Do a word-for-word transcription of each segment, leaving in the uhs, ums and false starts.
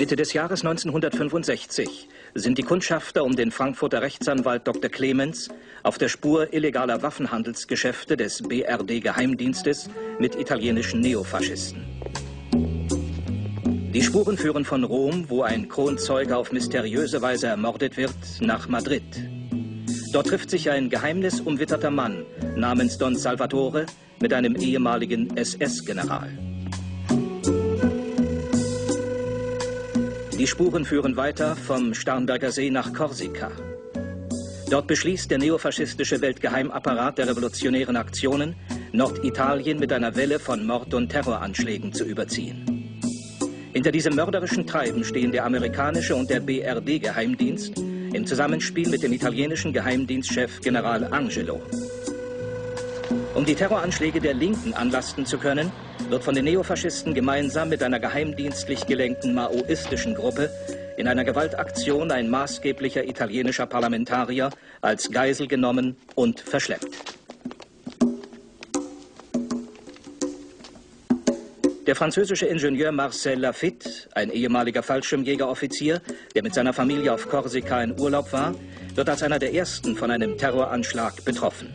Mitte des Jahres neunzehnhundertfünfundsechzig sind die Kundschafter um den Frankfurter Rechtsanwalt Doktor Clemens auf der Spur illegaler Waffenhandelsgeschäfte des B R D-Geheimdienstes mit italienischen Neofaschisten. Die Spuren führen von Rom, wo ein Kronzeuge auf mysteriöse Weise ermordet wird, nach Madrid. Dort trifft sich ein geheimnisumwitterter Mann namens Don Salvatore mit einem ehemaligen S S-General. Die Spuren führen weiter vom Starnberger See nach Korsika. Dort beschließt der neofaschistische Weltgeheimapparat der revolutionären Aktionen, Norditalien mit einer Welle von Mord- und Terroranschlägen zu überziehen. Hinter diesem mörderischen Treiben stehen der amerikanische und der B R D-Geheimdienst im Zusammenspiel mit dem italienischen Geheimdienstchef General Angelo. Um die Terroranschläge der Linken anlasten zu können, wird von den Neofaschisten gemeinsam mit einer geheimdienstlich gelenkten maoistischen Gruppe in einer Gewaltaktion ein maßgeblicher italienischer Parlamentarier als Geisel genommen und verschleppt. Der französische Ingenieur Marcel Lafitte, ein ehemaliger Fallschirmjägeroffizier, der mit seiner Familie auf Korsika in Urlaub war, wird als einer der ersten von einem Terroranschlag betroffen.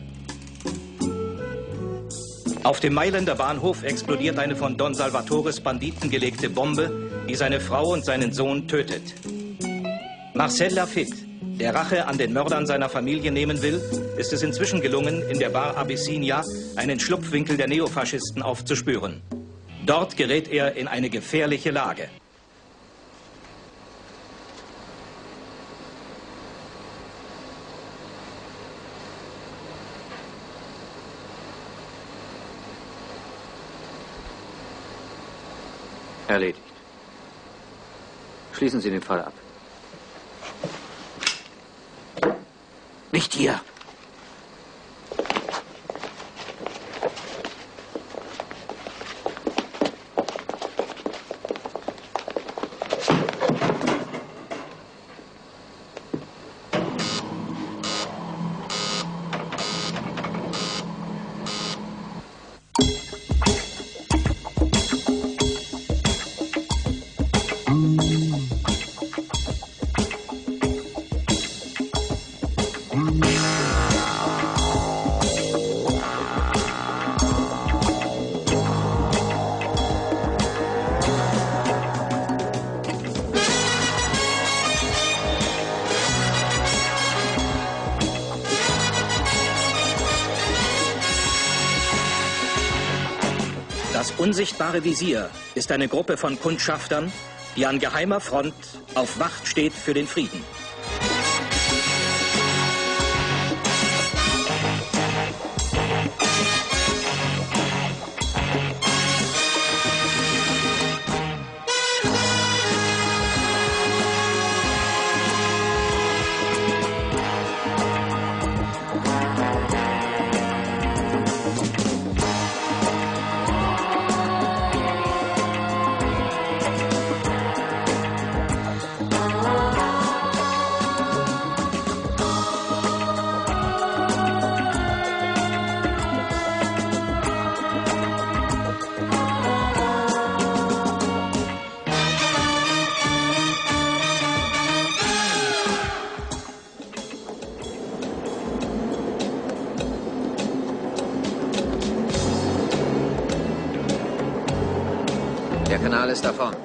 Auf dem Mailänder Bahnhof explodiert eine von Don Salvatores Banditen gelegte Bombe, die seine Frau und seinen Sohn tötet. Marcel Lafitte, der Rache an den Mördern seiner Familie nehmen will, ist es inzwischen gelungen, in der Bar Abyssinia einen Schlupfwinkel der Neofaschisten aufzuspüren. Dort gerät er in eine gefährliche Lage. Erledigt. Schließen Sie den Fall ab. Nicht hier! Das unsichtbare Visier ist eine Gruppe von Kundschaftern, die an geheimer Front auf Wacht steht für den Frieden. Davon.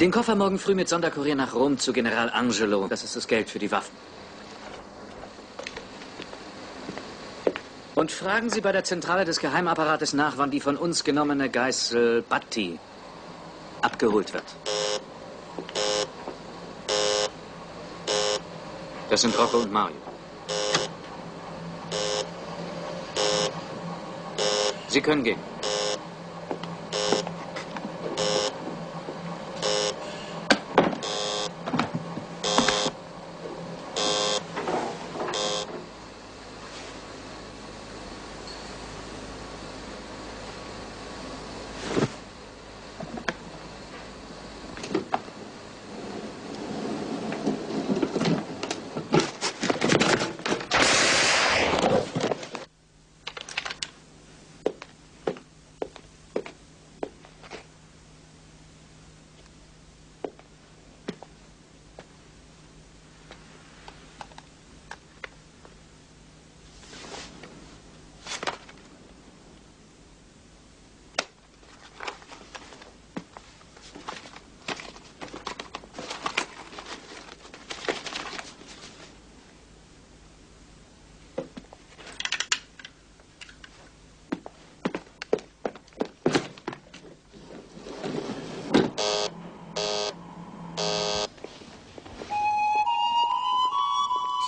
Den Koffer morgen früh mit Sonderkurier nach Rom zu General Angelo. Das ist das Geld für die Waffen. Und fragen Sie bei der Zentrale des Geheimapparates nach, wann die von uns genommene Geißel Batti abgeholt wird. Das sind Rocco und Mario. Sie können gehen.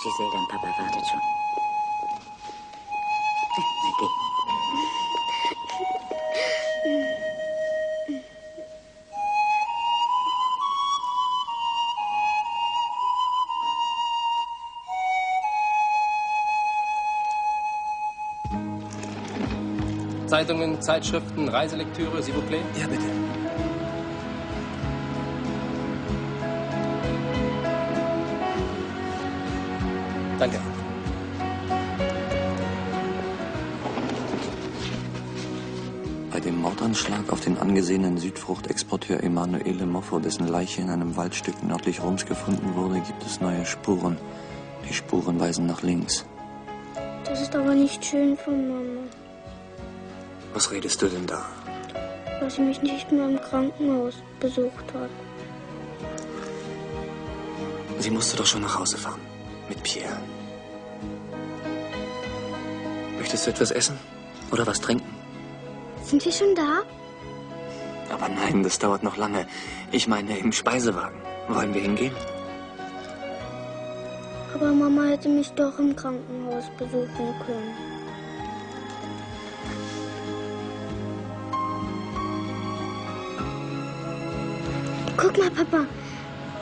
Giselle, dein Papa wartet schon. Na, geh. Zeitungen, Zeitschriften, Reiselektüre, s'il vous plaît? Ja, bitte. Danke. Bei dem Mordanschlag auf den angesehenen Südfruchtexporteur Emanuele Moffo, dessen Leiche in einem Waldstück nördlich Roms gefunden wurde, gibt es neue Spuren. Die Spuren weisen nach links. Das ist aber nicht schön von Mama. Was redest du denn da? Dass sie mich nicht mehr im Krankenhaus besucht hat. Sie musste doch schon nach Hause fahren. Mit Pierre. Möchtest du etwas essen? Oder was trinken? Sind wir schon da? Aber nein, das dauert noch lange. Ich meine, im Speisewagen. Wollen wir hingehen? Aber Mama hätte mich doch im Krankenhaus besuchen können. Guck mal, Papa.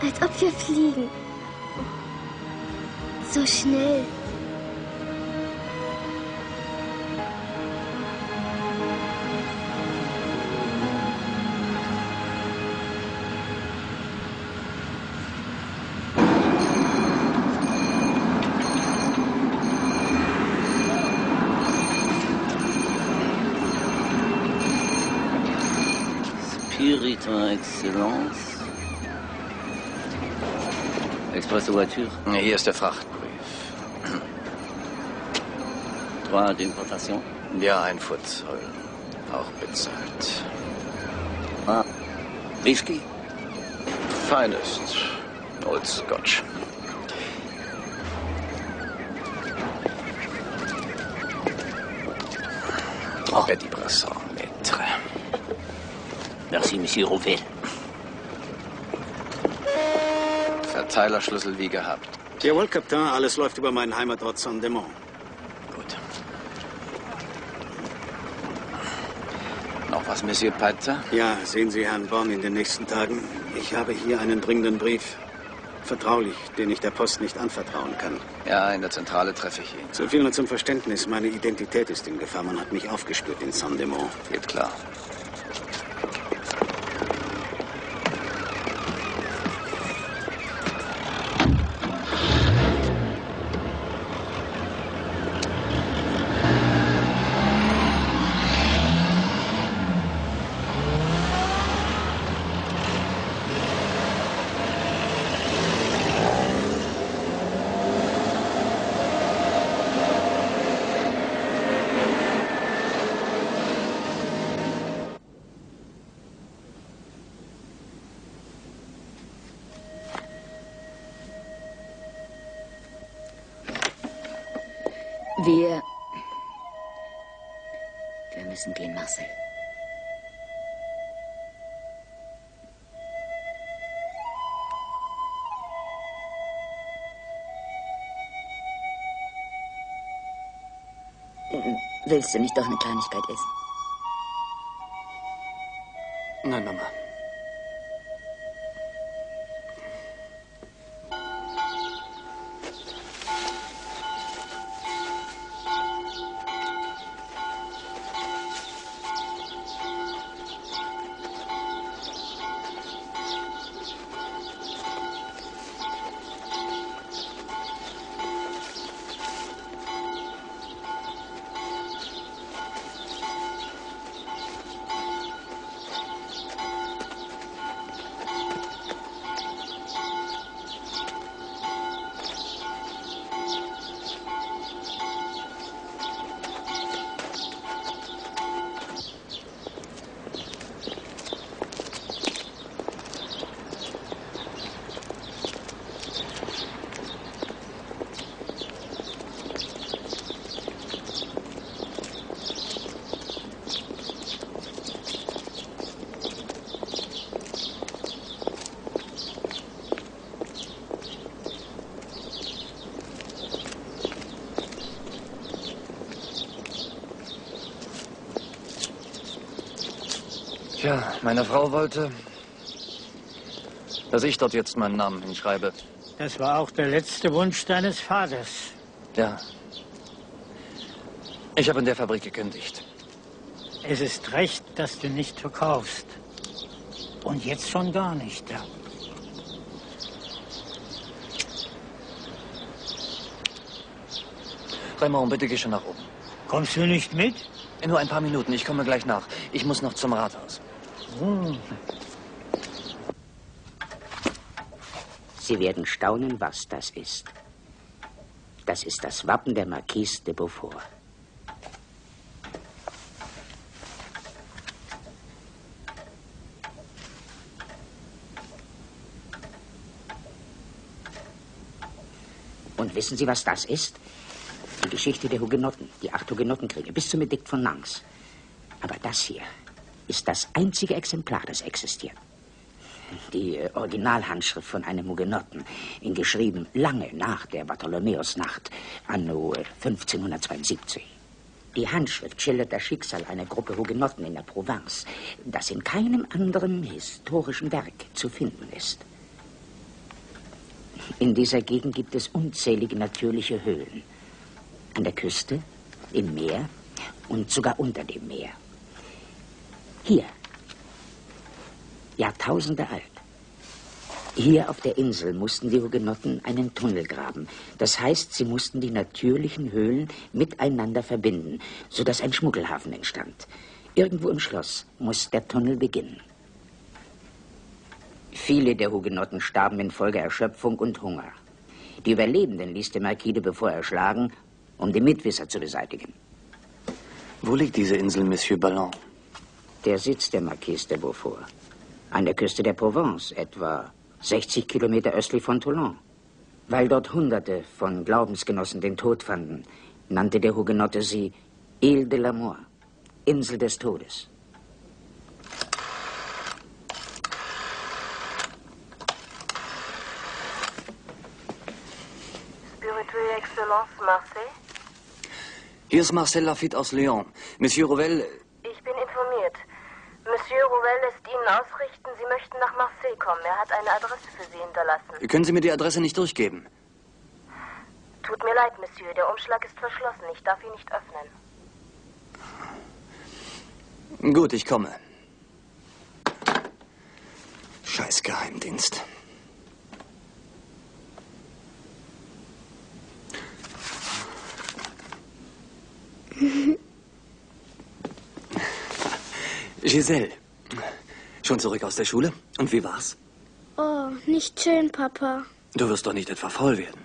Als ob wir fliegen. So schnell. Spirituelle Excellence. Expresso Voiture. Hier ist der Fracht. Droit d'importation? Ja, ein Fußzoll. Auch bezahlt. Ah, Whisky? Finest. Old Scotch. Robert oh. Brasson, maître. Merci, Monsieur Rouvet. Verteilerschlüssel wie gehabt. Jawohl, Kapitän. Alles läuft über meinen Heimatort Saint-Demont. Was, Monsieur Pater? Ja, sehen Sie Herrn Born in den nächsten Tagen. Ich habe hier einen dringenden Brief. Vertraulich, den ich der Post nicht anvertrauen kann. Ja, in der Zentrale treffe ich ihn. So viel nur zum Verständnis. Meine Identität ist in Gefahr. Man hat mich aufgespürt in Saint-Demont. Geht klar. Wir... Wir müssen gehen, Marcel. Willst du nicht doch eine Kleinigkeit essen? Nein, Mama. Ja, meine Frau wollte, dass ich dort jetzt meinen Namen hinschreibe. Das war auch der letzte Wunsch deines Vaters. Ja. Ich habe in der Fabrik gekündigt. Es ist recht, dass du nicht verkaufst. Und jetzt schon gar nicht. Ja. Raymond, bitte geh schon nach oben. Kommst du nicht mit? Nur ein paar Minuten, ich komme gleich nach. Ich muss noch zum Rathaus. Sie werden staunen, was das ist. Das ist das Wappen der Marquise de Beaufort. Und wissen Sie, was das ist? Die Geschichte der Hugenotten, die acht Hugenottenkriege, bis zum Edikt von Nantes. Aber das hier ist das einzige Exemplar, das existiert. Die äh, Originalhandschrift von einem Hugenotten, in geschrieben lange nach der Bartholomäusnacht, anno fünfzehnhundertzweiundsiebzig. Die Handschrift schildert das Schicksal einer Gruppe Hugenotten in der Provence, das in keinem anderen historischen Werk zu finden ist. In dieser Gegend gibt es unzählige natürliche Höhlen. An der Küste, im Meer und sogar unter dem Meer. Hier, Jahrtausende alt. Hier auf der Insel mussten die Hugenotten einen Tunnel graben. Das heißt, sie mussten die natürlichen Höhlen miteinander verbinden, sodass ein Schmuggelhafen entstand. Irgendwo im Schloss muss der Tunnel beginnen. Viele der Hugenotten starben infolge Erschöpfung und Hunger. Die Überlebenden ließ der Marquis de Beaufort erschlagen, um die Mitwisser zu beseitigen. Wo liegt diese Insel, Monsieur Ballon? Der Sitz der Marquise de Beaufort. An der Küste der Provence, etwa sechzig Kilometer östlich von Toulon. Weil dort Hunderte von Glaubensgenossen den Tod fanden, nannte der Hugenotte sie Ile de la Mort, Insel des Todes. Spirituelle Excellence, Marseille. Hier ist Marcel Lafitte aus Lyon. Monsieur Rouvel... Ich bin informiert. Monsieur Rouvel lässt Ihnen ausrichten, Sie möchten nach Marseille kommen. Er hat eine Adresse für Sie hinterlassen. Können Sie mir die Adresse nicht durchgeben? Tut mir leid, Monsieur. Der Umschlag ist verschlossen. Ich darf ihn nicht öffnen. Gut, ich komme. Scheiß Geheimdienst. Giselle, schon zurück aus der Schule? Und wie war's? Oh, nicht schön, Papa. Du wirst doch nicht etwa faul werden.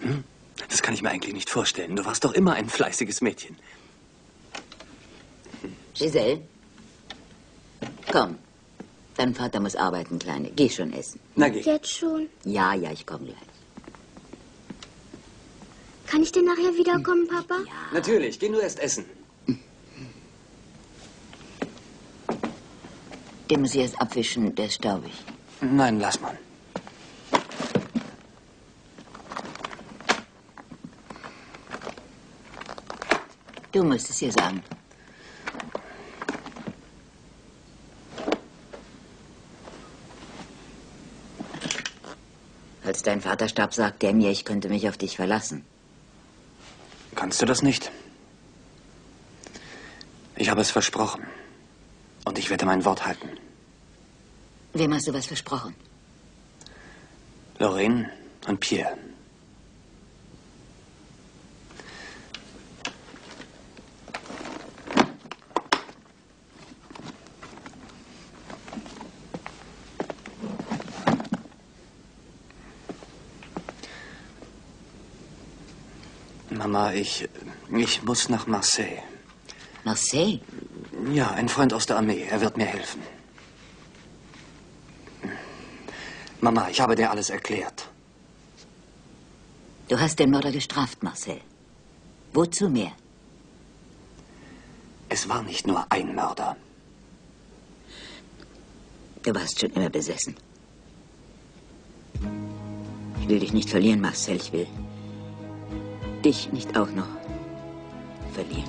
Hm? Das kann ich mir eigentlich nicht vorstellen. Du warst doch immer ein fleißiges Mädchen. Giselle, komm. Dein Vater muss arbeiten, Kleine. Geh schon essen. Na, geh. Jetzt schon? Ja, ja, ich komme gleich. Kann ich denn nachher wiederkommen, Papa? Ja. Natürlich, geh nur erst essen. Den muss ich erst abwischen, der ist staubig. Nein, lass mal. Du musst es ihr sagen. Als dein Vater starb, sagte er mir, ich könnte mich auf dich verlassen. Kannst du das nicht? Ich habe es versprochen. Und ich werde mein Wort halten. Wem hast du was versprochen? Lorraine und Pierre. Mama, ich, ich muss nach Marseille. Marseille? Ja, ein Freund aus der Armee. Er wird mir helfen. Mama, ich habe dir alles erklärt. Du hast den Mörder gestraft, Marcel. Wozu mehr? Es war nicht nur ein Mörder. Du warst schon immer besessen. Ich will dich nicht verlieren, Marcel. Ich will dich nicht auch noch verlieren.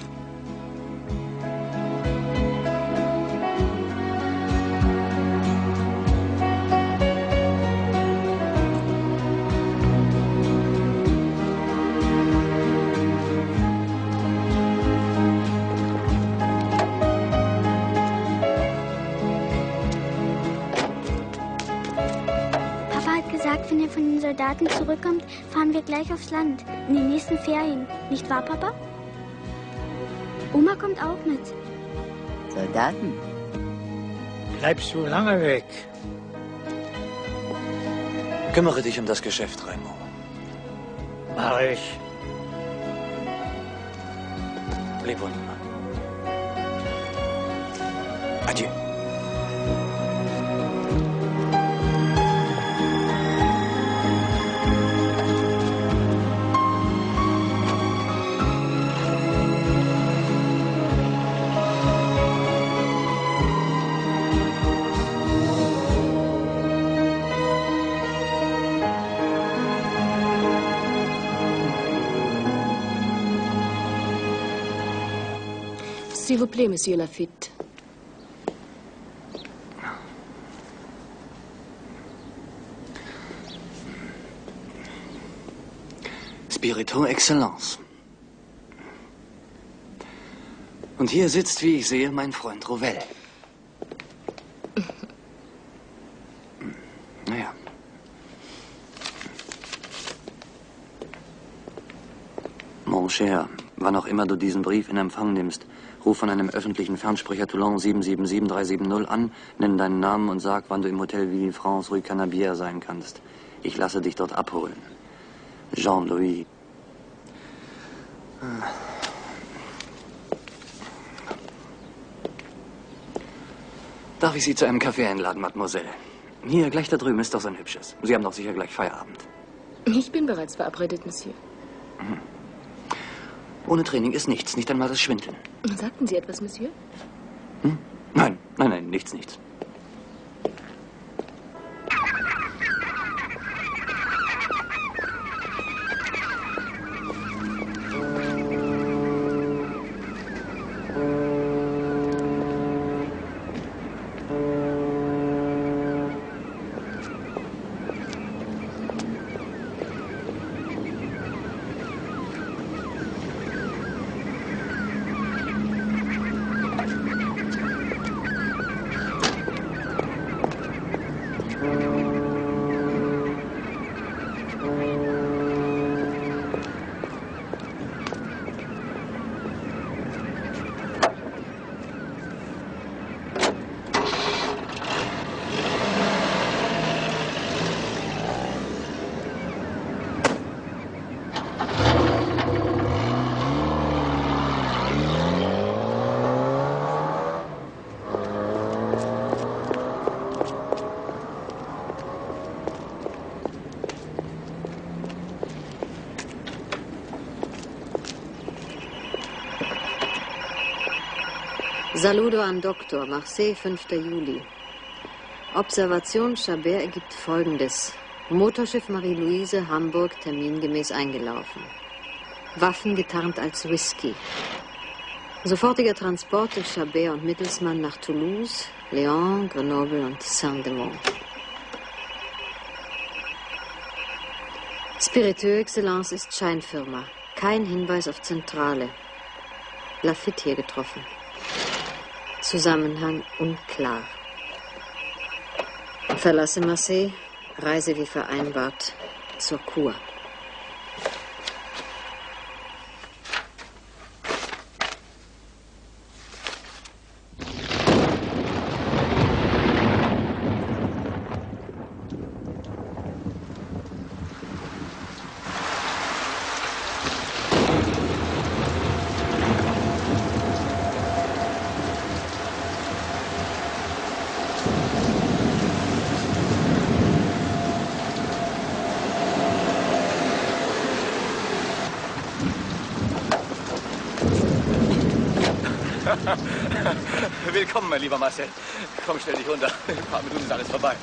Soldaten zurückkommt, fahren wir gleich aufs Land, in den nächsten Ferien. Nicht wahr, Papa? Oma kommt auch mit. Soldaten? Bleibst du lange weg? Kümmere dich um das Geschäft, Raimo. Mach ich. Leb wohl, Mama. Adieu. S'il vous plaît, Monsieur Lafitte. Spirituelle Excellence. Und hier sitzt, wie ich sehe, mein Freund Rouvel. Naja. Mon cher, wann auch immer du diesen Brief in Empfang nimmst, ruf von einem öffentlichen Fernsprecher Toulon sieben sieben sieben drei sieben null an, nenn deinen Namen und sag, wann du im Hotel Villefranche Rue Cannabière sein kannst. Ich lasse dich dort abholen. Jean-Louis. Darf ich Sie zu einem Kaffee einladen, Mademoiselle? Hier, gleich da drüben ist doch so ein hübsches. Sie haben doch sicher gleich Feierabend. Ich bin bereits verabredet, Monsieur. Hm. Ohne Training ist nichts, nicht einmal das Schwindeln. Sagten Sie etwas, Monsieur? Hm? Nein, nein, nein, nichts, nichts. Saludo an Doktor, Marseille, fünfter Juli. Observation Chabert ergibt Folgendes. Motorschiff Marie-Louise, Hamburg, termingemäß eingelaufen. Waffen getarnt als Whisky. Sofortiger Transport durch Chabert und Mittelsmann nach Toulouse, Lyon, Grenoble und Saint-Demont. Spirituelle Excellence ist Scheinfirma. Kein Hinweis auf Zentrale. Lafitte hier getroffen. Zusammenhang unklar. Verlasse Marseille. Reise wie vereinbart zur Kur. Willkommen, mein lieber Marcel. Komm, stell dich runter. In ein paar Minuten ist alles vorbei.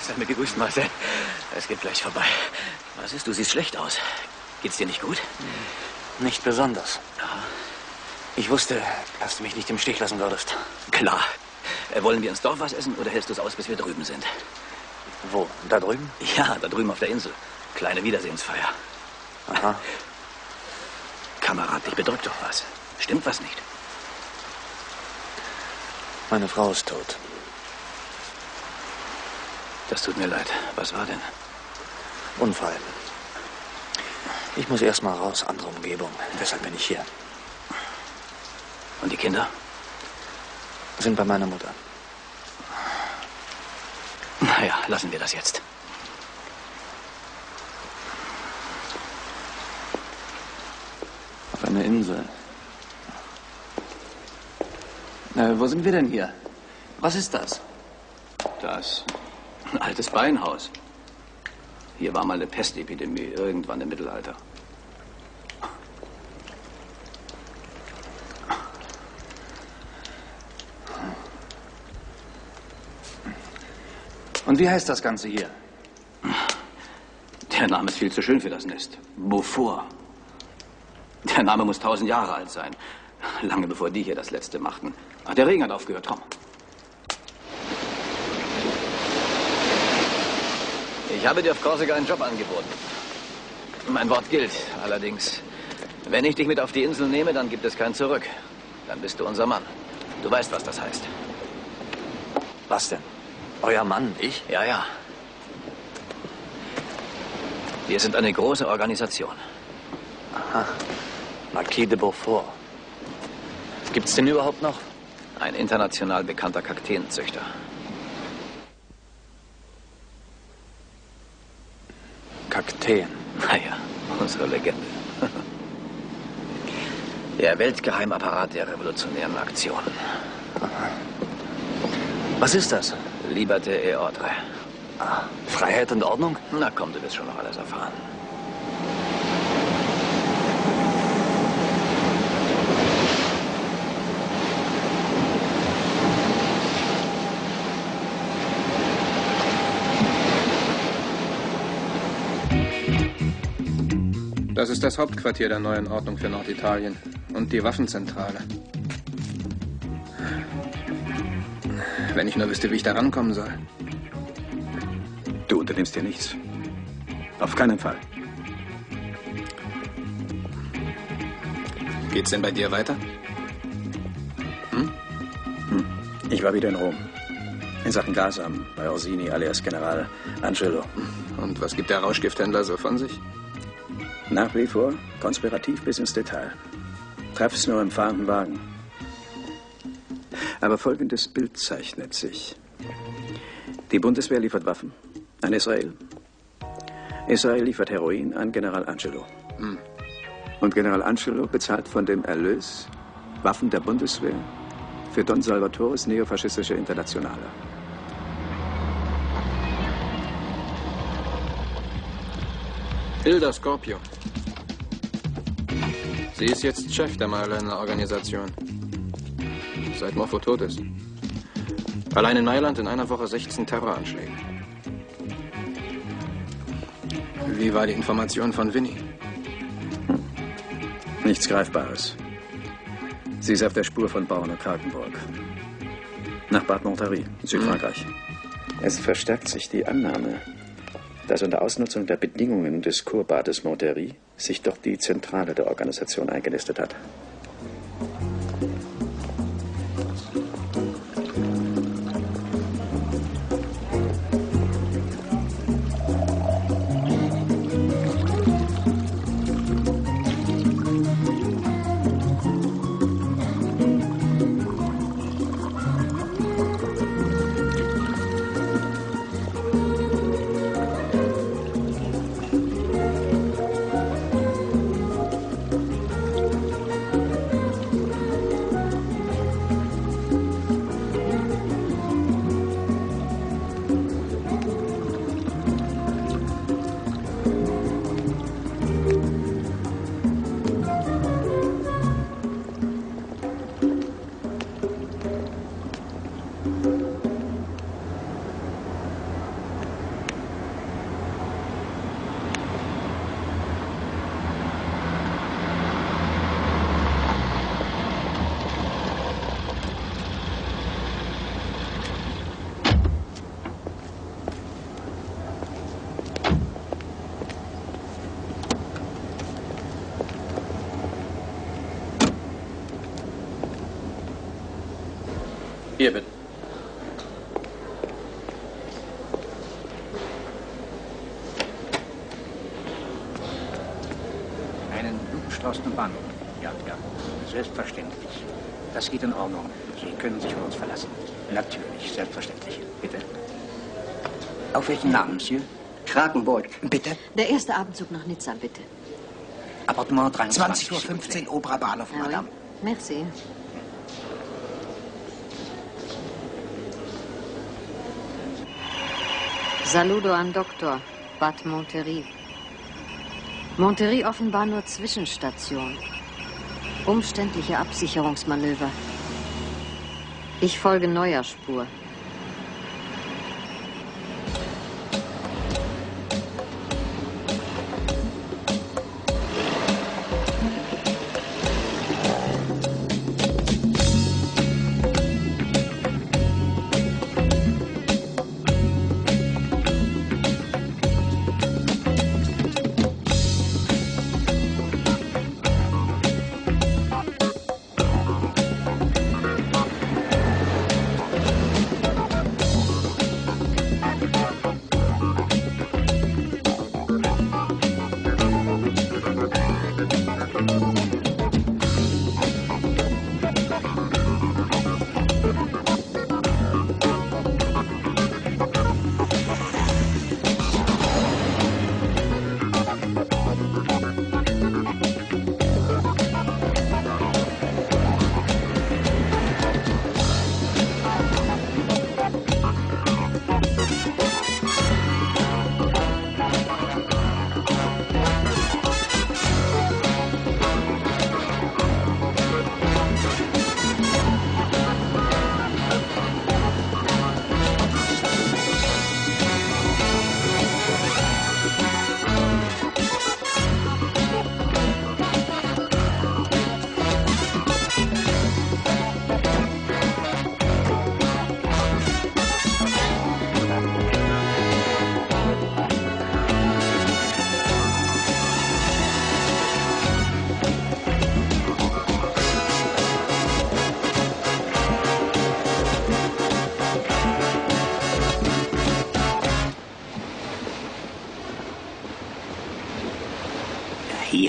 Sei mir gegrüßt, Marcel. Es geht gleich vorbei. Was ist? Du siehst schlecht aus. Geht's dir nicht gut? Nicht besonders. Aha. Ich wusste, dass du mich nicht im Stich lassen würdest. Klar. Wollen wir ins Dorf was essen oder hältst du es aus, bis wir drüben sind? Wo? Da drüben? Ja, da drüben auf der Insel. Kleine Wiedersehensfeier. Aha. Kamerad, dich bedrückt doch was. Stimmt was nicht? Meine Frau ist tot. Das tut mir leid. Was war denn? Unfall. Ich muss erst mal raus, andere Umgebung. Deshalb bin ich hier. Und die Kinder? Sind bei meiner Mutter. Naja, lassen wir das jetzt. Auf einer Insel. Äh, wo sind wir denn hier? Was ist das? Das. Ein altes Weinhaus. Hier war mal eine Pestepidemie, irgendwann im Mittelalter. Und wie heißt das Ganze hier? Der Name ist viel zu schön für das Nest. Beaufort. Der Name muss tausend Jahre alt sein. Lange bevor die hier das letzte machten. Ach, der Regen hat aufgehört, komm. Ich habe dir auf Korsika einen Job angeboten. Mein Wort gilt, allerdings. Wenn ich dich mit auf die Insel nehme, dann gibt es kein Zurück. Dann bist du unser Mann. Du weißt, was das heißt. Was denn? Euer Mann, ich? Ja, ja. Wir sind eine große Organisation. Aha. Marquise de Beaufort. Gibt's den überhaupt noch? Ein international bekannter Kakteenzüchter. Kakteen? Naja, unsere Legende. Der Weltgeheimapparat der revolutionären Aktion. Aha. Was ist das? Liberté et Ordre. Ah, Freiheit und Ordnung? Na komm, du wirst schon noch alles erfahren. Das ist das Hauptquartier der neuen Ordnung für Norditalien und die Waffenzentrale. Wenn ich nur wüsste, wie ich da rankommen soll. Du unternimmst hier nichts. Auf keinen Fall. Geht's denn bei dir weiter? Hm? Hm. Ich war wieder in Rom. In Sachen Gasam, bei Orsini alias General Angelo. Und was gibt der Rauschgifthändler so von sich? Nach wie vor konspirativ bis ins Detail. Treff's nur im fahrenden Wagen. Aber folgendes Bild zeichnet sich. Die Bundeswehr liefert Waffen an Israel. Israel liefert Heroin an General Angelo. Hm. Und General Angelo bezahlt von dem Erlös Waffen der Bundeswehr für Don Salvatores neofaschistische Internationale. Hilda Scorpio. Sie ist jetzt Chef der Mailänder Organisation. Seit Morpho tot ist. Allein in Mailand in einer Woche sechzehn Terroranschläge. Wie war die Information von Winnie? Hm. Nichts Greifbares. Sie ist auf der Spur von Bauern und Kragenburg. Nach Bad Montery, Südfrankreich. Hm. Es verstärkt sich die Annahme, dass unter Ausnutzung der Bedingungen des Kurbades Montery sich doch die Zentrale der Organisation eingenistet hat. Hier bitte. Einen blumenstraußenden Band. Ja, ja, selbstverständlich. Das geht in Ordnung. Sie können sich auf uns verlassen. Natürlich, selbstverständlich. Bitte. Auf welchen Namen, Monsieur? Kragenburg. Bitte? Der erste Abendzug nach Nizza, bitte. Appartement dreiundzwanzig Uhr fünfzehn, fünfzehn Obra Bahnhof, ah, Madame. Oui. Merci. Saludo an Doktor, Bad Montery. Montery offenbar nur Zwischenstation. Umständliche Absicherungsmanöver. Ich folge neuer Spur.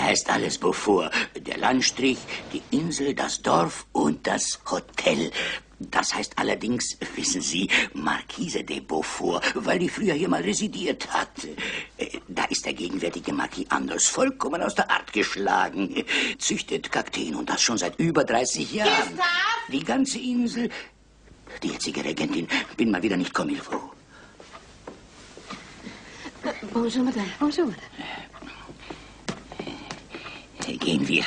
Heißt alles Beaufort. Der Landstrich, die Insel, das Dorf und das Hotel. Das heißt allerdings, wissen Sie, Marquise de Beaufort, weil die früher hier mal residiert hat. Da ist der gegenwärtige Marquis anders vollkommen aus der Art geschlagen. Züchtet Kakteen und das schon seit über dreißig Jahren. Gustav! Die ganze Insel. Die jetzige Regentin. Bin mal wieder nicht comme il faut. Bonjour, Madame. Bonjour, Madame. Gehen wir.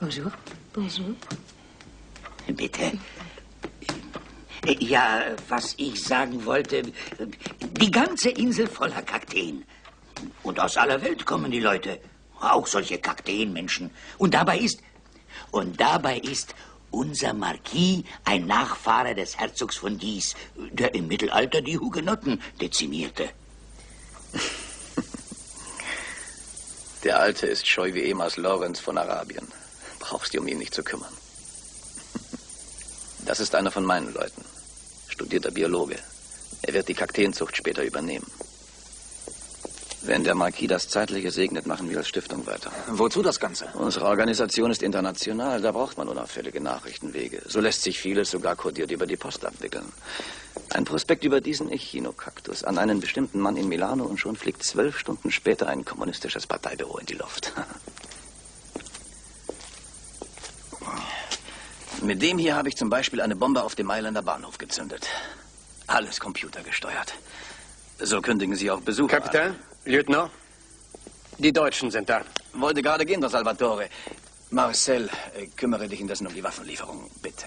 Bonjour. Bonjour. Bitte. Ja, was ich sagen wollte, die ganze Insel voller Kakteen. Und aus aller Welt kommen die Leute. Auch solche Kakteenmenschen. Und dabei ist... Und dabei ist unser Marquis ein Nachfahre des Herzogs von Guise, der im Mittelalter die Hugenotten dezimierte. Der Alte ist scheu wie ehemals Lorenz von Arabien. Brauchst du um ihn nicht zu kümmern. Das ist einer von meinen Leuten. Studierter Biologe. Er wird die Kakteenzucht später übernehmen. Wenn der Marquis das Zeitliche segnet, machen wir als Stiftung weiter. Wozu das Ganze? Unsere Organisation ist international, da braucht man unauffällige Nachrichtenwege. So lässt sich vieles sogar kodiert über die Post abwickeln. Ein Prospekt über diesen Echinokaktus an einen bestimmten Mann in Milano und schon fliegt zwölf Stunden später ein kommunistisches Parteibüro in die Luft. Mit dem hier habe ich zum Beispiel eine Bombe auf dem Mailänder Bahnhof gezündet. Alles computergesteuert. So kündigen Sie auch Besuch. Kapitän, Lieutenant, die Deutschen sind da. Wollte gerade gehen, Don Salvatore. Marcel, kümmere dich indessen um die Waffenlieferung, bitte.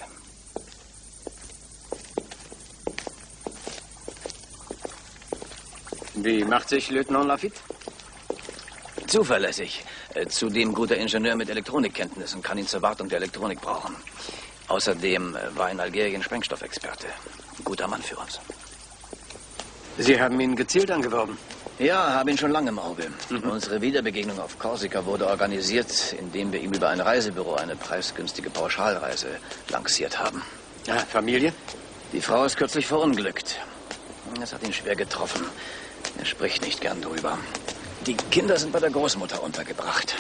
Wie macht sich Lieutenant Lafitte? Zuverlässig. Zudem guter Ingenieur mit Elektronikkenntnissen, kann ihn zur Wartung der Elektronik brauchen. Außerdem war in Algerien Sprengstoffexperte. Guter Mann für uns. Sie haben ihn gezielt angeworben? Ja, habe ihn schon lange im Auge. Mhm. Unsere Wiederbegegnung auf Korsika wurde organisiert, indem wir ihm über ein Reisebüro eine preisgünstige Pauschalreise lanciert haben. Ja, Familie? Die Frau ist kürzlich verunglückt. Das hat ihn schwer getroffen. Er spricht nicht gern drüber. Die Kinder sind bei der Großmutter untergebracht.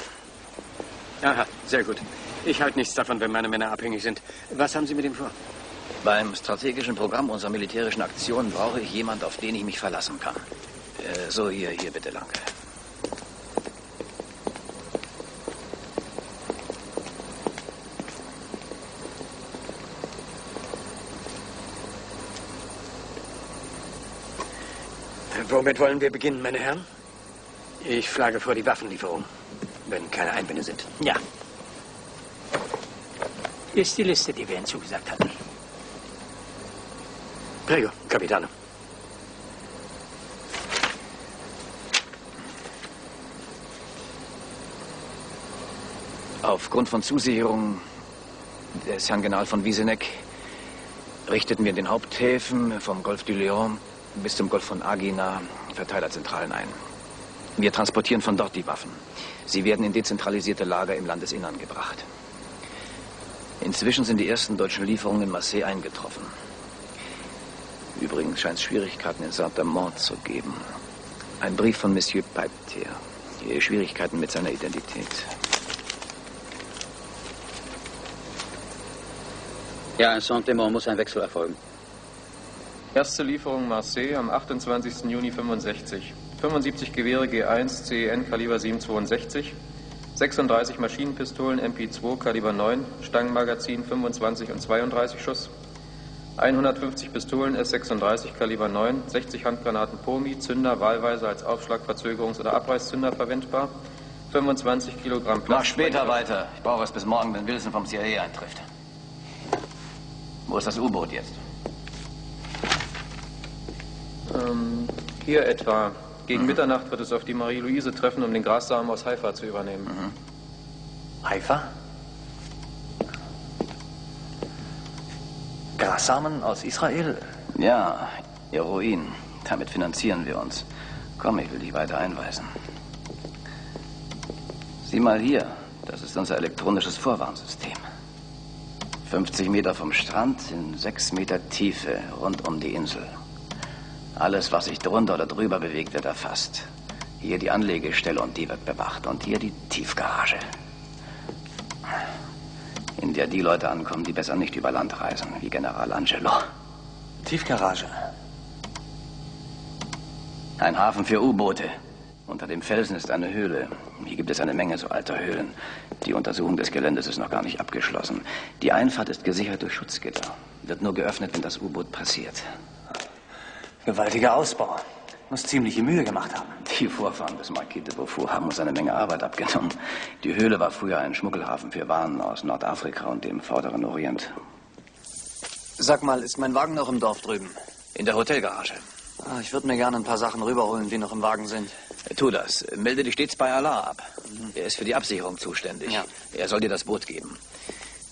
Aha, sehr gut. Ich halte nichts davon, wenn meine Männer abhängig sind. Was haben Sie mit ihm vor? Beim strategischen Programm unserer militärischen Aktionen brauche ich jemanden, auf den ich mich verlassen kann. Äh, so, hier, hier, bitte, danke. Womit wollen wir beginnen, meine Herren? Ich schlage vor die Waffenlieferung, wenn keine Einwände sind. Ja. Ist die Liste, die wir Ihnen zugesagt hatten. Prego, Capitano. Aufgrund von Zusicherungen des Herrn General von Wieseneck richteten wir in den Haupthäfen vom Golf du Lion bis zum Golf von Agina Verteilerzentralen ein. Wir transportieren von dort die Waffen. Sie werden in dezentralisierte Lager im Landesinnern gebracht. Inzwischen sind die ersten deutschen Lieferungen in Marseille eingetroffen. Übrigens scheint es Schwierigkeiten in Saint-Demont zu geben. Ein Brief von Monsieur Pater. Die Schwierigkeiten mit seiner Identität. Ja, in Saint-Demont muss ein Wechsel erfolgen. Erste Lieferung Marseille am achtundzwanzigsten Juni fünfundsechzig. fünfundsiebzig Gewehre G eins C E N Kaliber sieben zweiundsechzig, sechsunddreißig Maschinenpistolen M P zwei Kaliber neun, Stangenmagazin fünfundzwanzig und zweiunddreißig Schuss. hundertfünfzig Pistolen S sechsunddreißig Kaliber neun, sechzig Handgranaten Pomi, Zünder wahlweise als Aufschlag-, Verzögerungs- oder Abreißzünder verwendbar, fünfundzwanzig Kilogramm Plastik. Mach später weiter. Ich brauche es bis morgen, wenn Wilson vom C I A eintrifft. Wo ist das U-Boot jetzt? Ähm, hier etwa. Gegen mhm. Mitternacht wird es auf die Marie-Louise treffen, um den Grassamen aus Haifa zu übernehmen. Mhm. Haifa? Grassamen aus Israel? Ja, ihr Ruin. Damit finanzieren wir uns. Komm, ich will dich weiter einweisen. Sieh mal hier. Das ist unser elektronisches Vorwarnsystem. fünfzig Meter vom Strand in sechs Meter Tiefe rund um die Insel. Alles, was sich drunter oder drüber bewegt, wird erfasst. Hier die Anlegestelle und die wird bewacht. Und hier die Tiefgarage, in der die Leute ankommen, die besser nicht über Land reisen, wie General Angelo. Tiefgarage. Ein Hafen für U-Boote. Unter dem Felsen ist eine Höhle. Hier gibt es eine Menge so alter Höhlen. Die Untersuchung des Geländes ist noch gar nicht abgeschlossen. Die Einfahrt ist gesichert durch Schutzgitter. Wird nur geöffnet, wenn das U-Boot passiert. Gewaltiger Ausbau. Muss ziemliche Mühe gemacht haben. Die Vorfahren des Marquis de Beaufort haben uns eine Menge Arbeit abgenommen. Die Höhle war früher ein Schmuggelhafen für Waren aus Nordafrika und dem vorderen Orient. Sag mal, ist mein Wagen noch im Dorf drüben? In der Hotelgarage. Ah, ich würde mir gerne ein paar Sachen rüberholen, die noch im Wagen sind. Tu das. Melde dich stets bei Alain ab. Mhm. Er ist für die Absicherung zuständig. Ja. Er soll dir das Boot geben.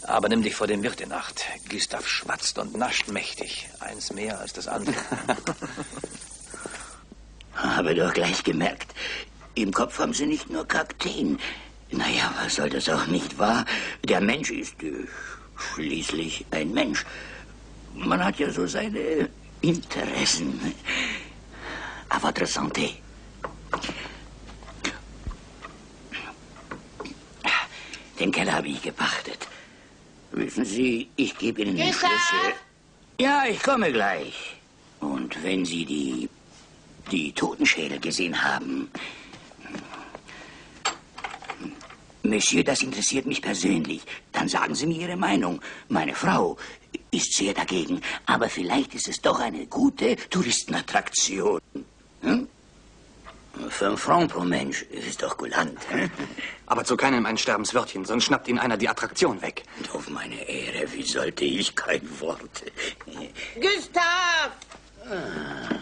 Aber nimm dich vor dem Wirt in Acht. Gustav schwatzt und nascht mächtig. Eins mehr als das andere. Habe doch gleich gemerkt, im Kopf haben sie nicht nur Kakteen. Naja, was soll das auch nicht wahr? Der Mensch ist äh, schließlich ein Mensch. Man hat ja so seine Interessen. À votre santé. Den Keller habe ich gepachtet. Wissen Sie, ich gebe Ihnen den Schlüssel. Ja, ich komme gleich. Und wenn Sie die... die Totenschädel gesehen haben. Monsieur, das interessiert mich persönlich. Dann sagen Sie mir Ihre Meinung. Meine Frau ist sehr dagegen, aber vielleicht ist es doch eine gute Touristenattraktion. Hm? Fünf Franc pro Mensch ist doch kulant. Hm? Aber zu keinem ein Sterbenswörtchen, sonst schnappt Ihnen einer die Attraktion weg. Und auf meine Ehre, wie sollte ich kein Wort? Gustav! Ah.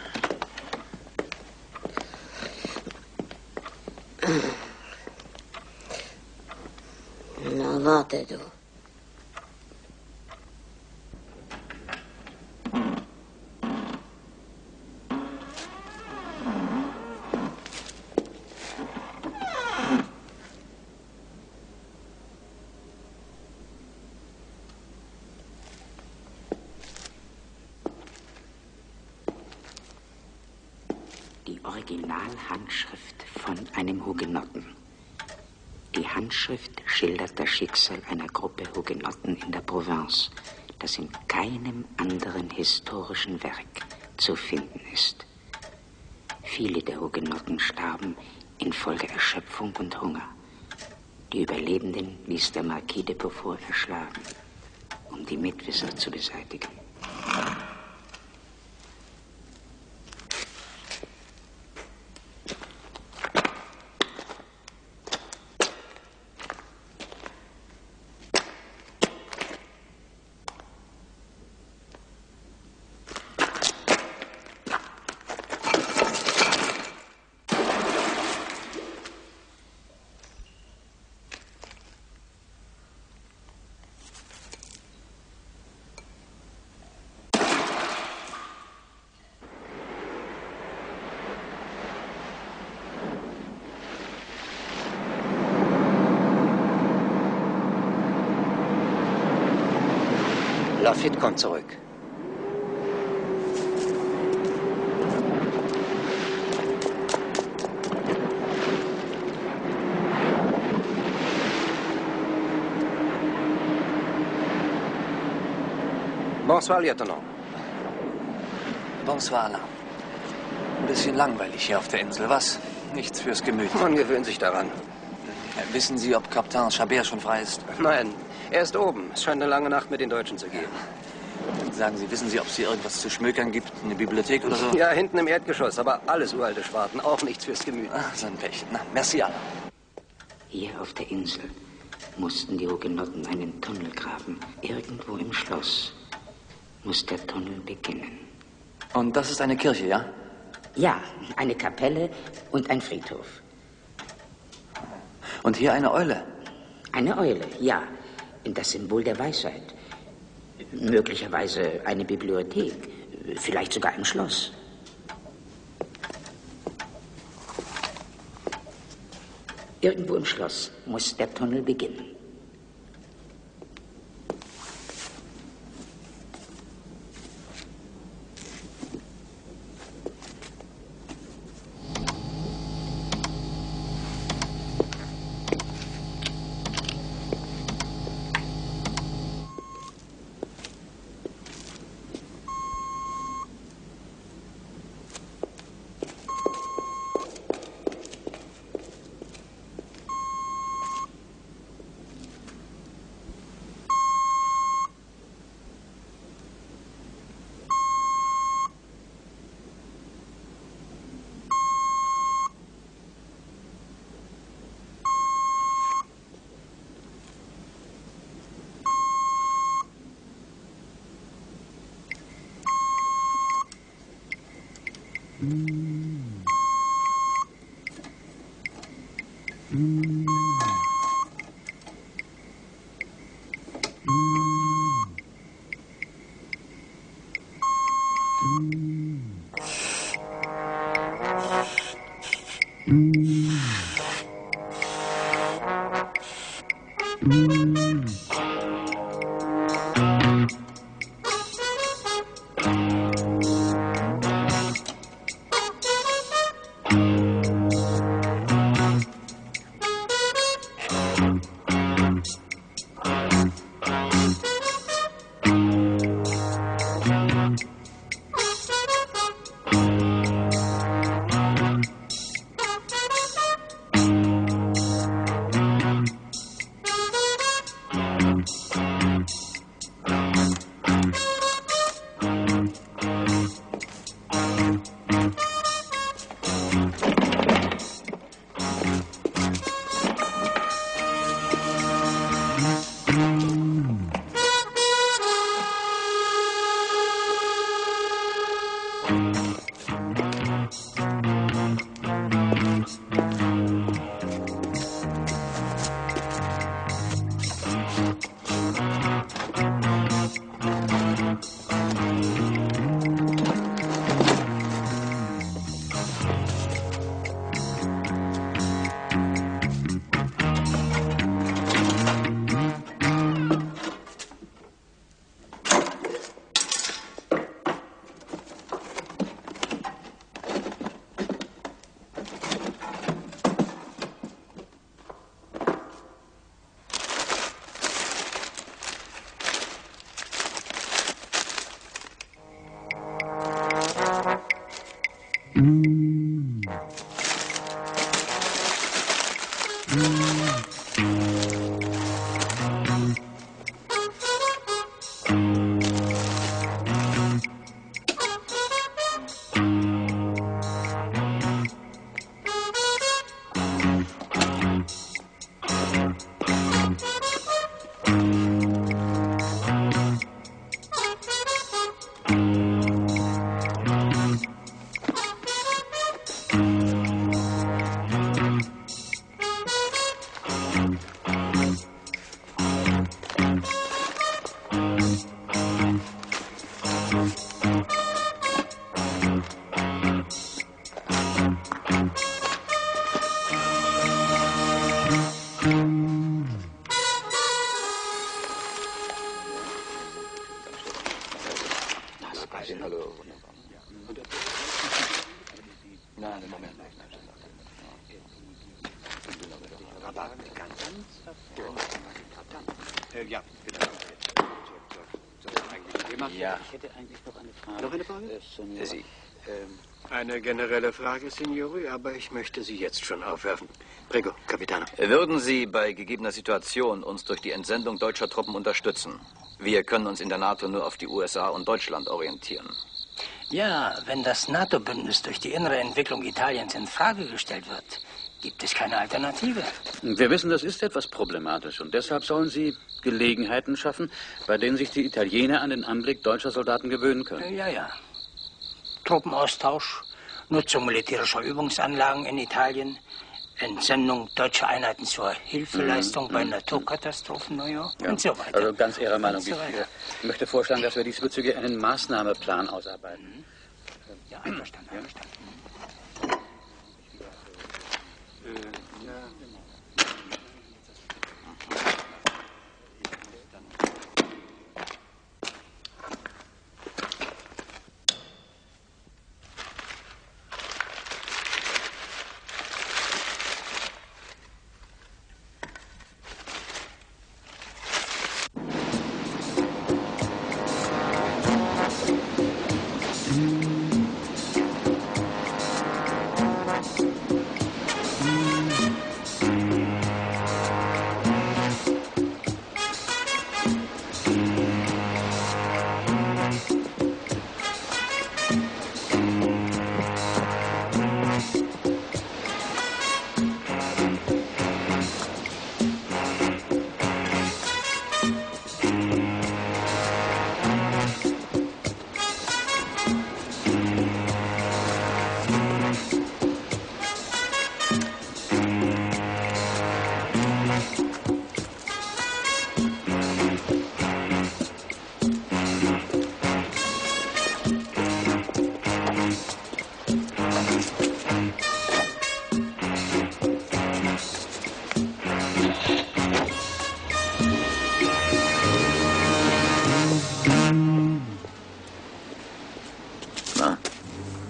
Na, warte du. Die Originalhandschrift von einem Hugenotten. Die Handschrift schildert das Schicksal einer Gruppe Hugenotten in der Provence, das in keinem anderen historischen Werk zu finden ist. Viele der Hugenotten starben infolge Erschöpfung und Hunger. Die Überlebenden ließ der Marquis de Beaufort erschlagen, um die Mitwisser zu beseitigen. Lafitte kommt zurück. Bonsoir, Lieutenant. Bonsoir, Alain. Ein bisschen langweilig hier auf der Insel, was? Nichts fürs Gemüt. Man gewöhnt sich daran. Wissen Sie, ob Kapitän Chabert schon frei ist? Nein. Er ist oben. Es scheint eine lange Nacht mit den Deutschen zu gehen. Sagen Sie, wissen Sie, ob es hier irgendwas zu schmökern gibt? Eine Bibliothek oder so? Ja, hinten im Erdgeschoss, aber alles uralte Schwarten. Auch nichts fürs Gemüt. Ach, so ein Pech. Na, merci, Alain. Hier auf der Insel mussten die Hugenotten einen Tunnel graben. Irgendwo im Schloss muss der Tunnel beginnen. Und das ist eine Kirche, ja? Ja, eine Kapelle und ein Friedhof. Und hier eine Eule. Eine Eule, ja. Das Symbol der Weisheit. Möglicherweise eine Bibliothek. Vielleicht sogar ein Schloss. Irgendwo im Schloss muss der Tunnel beginnen. Sie. Eine generelle Frage, Signori, aber ich möchte sie jetzt schon aufwerfen. Prego, Capitano. Würden Sie bei gegebener Situation uns durch die Entsendung deutscher Truppen unterstützen? Wir können uns in der NATO nur auf die U S A und Deutschland orientieren. Ja, wenn das NATO-Bündnis durch die innere Entwicklung Italiens in Frage gestellt wird, gibt es keine Alternative. Wir wissen, das ist etwas problematisch und deshalb sollen Sie Gelegenheiten schaffen, bei denen sich die Italiener an den Anblick deutscher Soldaten gewöhnen können. Ja, ja. Truppenaustausch, Nutzung militärischer Übungsanlagen in Italien, Entsendung deutscher Einheiten zur Hilfeleistung mm, bei mm, Naturkatastrophen, mm. ja, und so weiter. Also ganz Ihrer Meinung. So ich möchte vorschlagen, dass wir diesbezüglich einen Maßnahmeplan ausarbeiten. Ja, einverstanden, ja. einverstanden. Mm-hmm.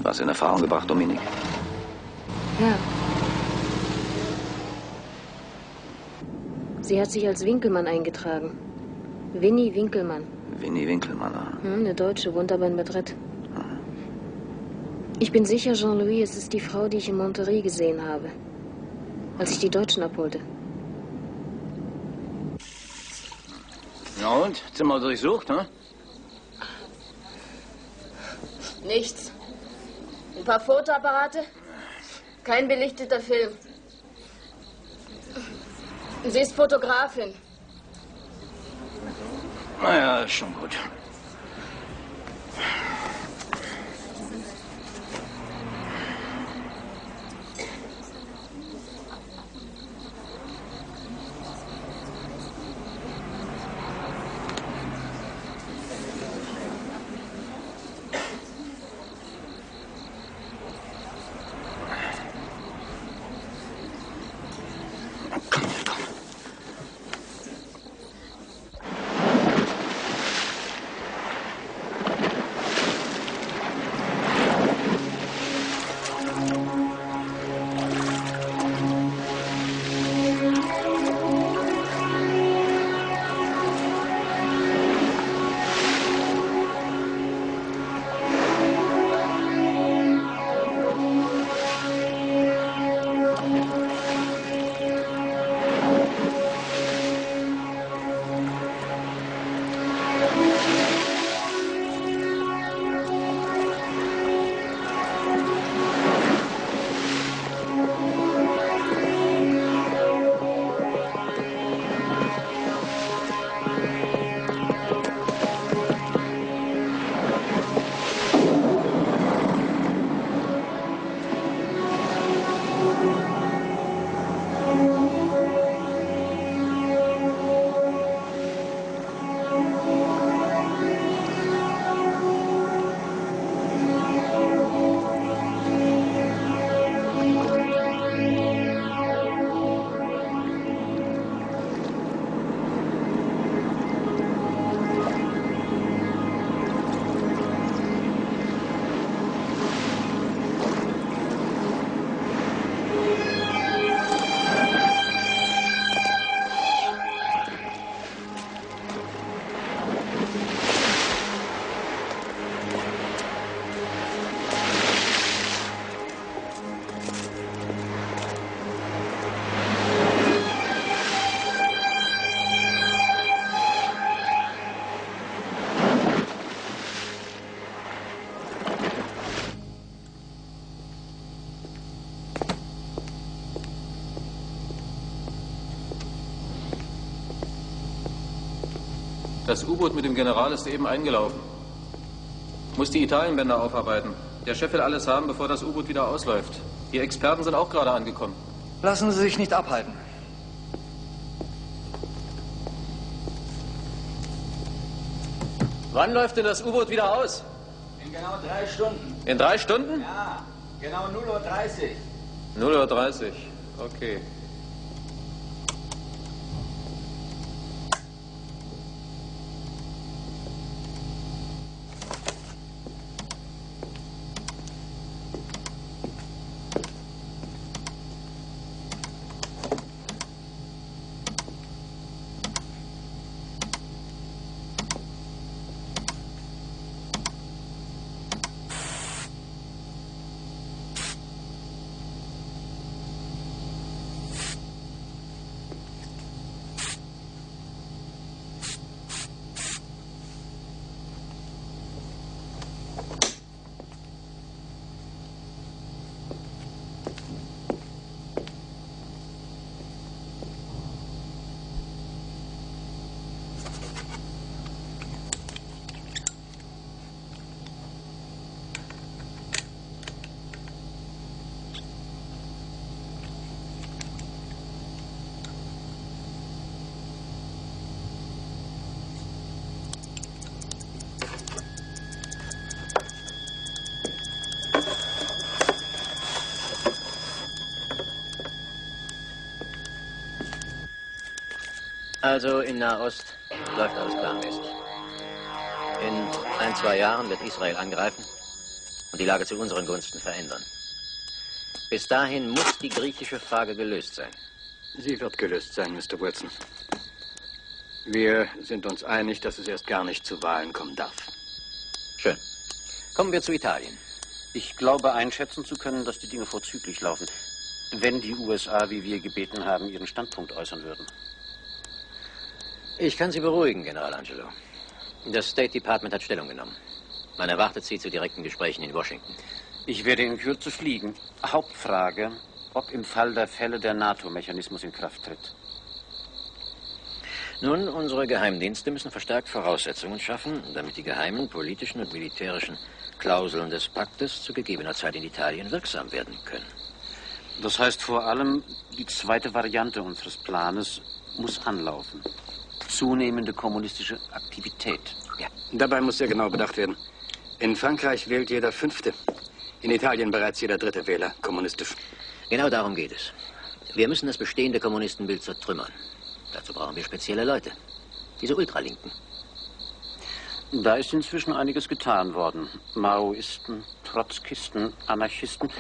was in Erfahrung gebracht, Dominik? Ja. Sie hat sich als Winkelmann eingetragen. Winnie Winkelmann. Winnie Winkelmann, ja. Hm, eine Deutsche, wohnt aber in Madrid. Hm. Ich bin sicher, Jean-Louis, es ist die Frau, die ich in Monterey gesehen habe, als ich die Deutschen abholte. Na und? Zimmer durchsucht, ne? Nichts. Ein paar Fotoapparate, kein belichteter Film. Sie ist Fotografin. Naja, ist schon gut. Das U-Boot mit dem General ist eben eingelaufen. Muss die Italienbänder aufarbeiten. Der Chef will alles haben, bevor das U-Boot wieder ausläuft. Die Experten sind auch gerade angekommen. Lassen Sie sich nicht abhalten. Wann läuft denn das U-Boot wieder aus? In genau drei Stunden. In drei Stunden? Ja, genau null Uhr dreißig. null Uhr dreißig, okay. Also in Nahost läuft alles planmäßig. In ein, zwei Jahren wird Israel angreifen und die Lage zu unseren Gunsten verändern. Bis dahin muss die griechische Frage gelöst sein. Sie wird gelöst sein, Mister Wilson. Wir sind uns einig, dass es erst gar nicht zu Wahlen kommen darf. Schön. Kommen wir zu Italien. Ich glaube, einschätzen zu können, dass die Dinge vorzüglich laufen, wenn die U S A, wie wir gebeten haben, ihren Standpunkt äußern würden. Ich kann Sie beruhigen, General Angelo. Das State Department hat Stellung genommen. Man erwartet Sie zu direkten Gesprächen in Washington. Ich werde in Kürze fliegen. Hauptfrage, ob im Fall der Fälle der NATO-Mechanismus in Kraft tritt. Nun, unsere Geheimdienste müssen verstärkt Voraussetzungen schaffen, damit die geheimen politischen und militärischen Klauseln des Paktes zu gegebener Zeit in Italien wirksam werden können. Das heißt vor allem, die zweite Variante unseres Planes muss anlaufen. Zunehmende kommunistische Aktivität. Ja. Dabei muss sehr genau bedacht werden. In Frankreich wählt jeder Fünfte, in Italien bereits jeder dritte Wähler kommunistisch. Genau darum geht es. Wir müssen das bestehende Kommunistenbild zertrümmern. Dazu brauchen wir spezielle Leute. Diese Ultralinken. Da ist inzwischen einiges getan worden. Maoisten, Trotzkisten, Anarchisten.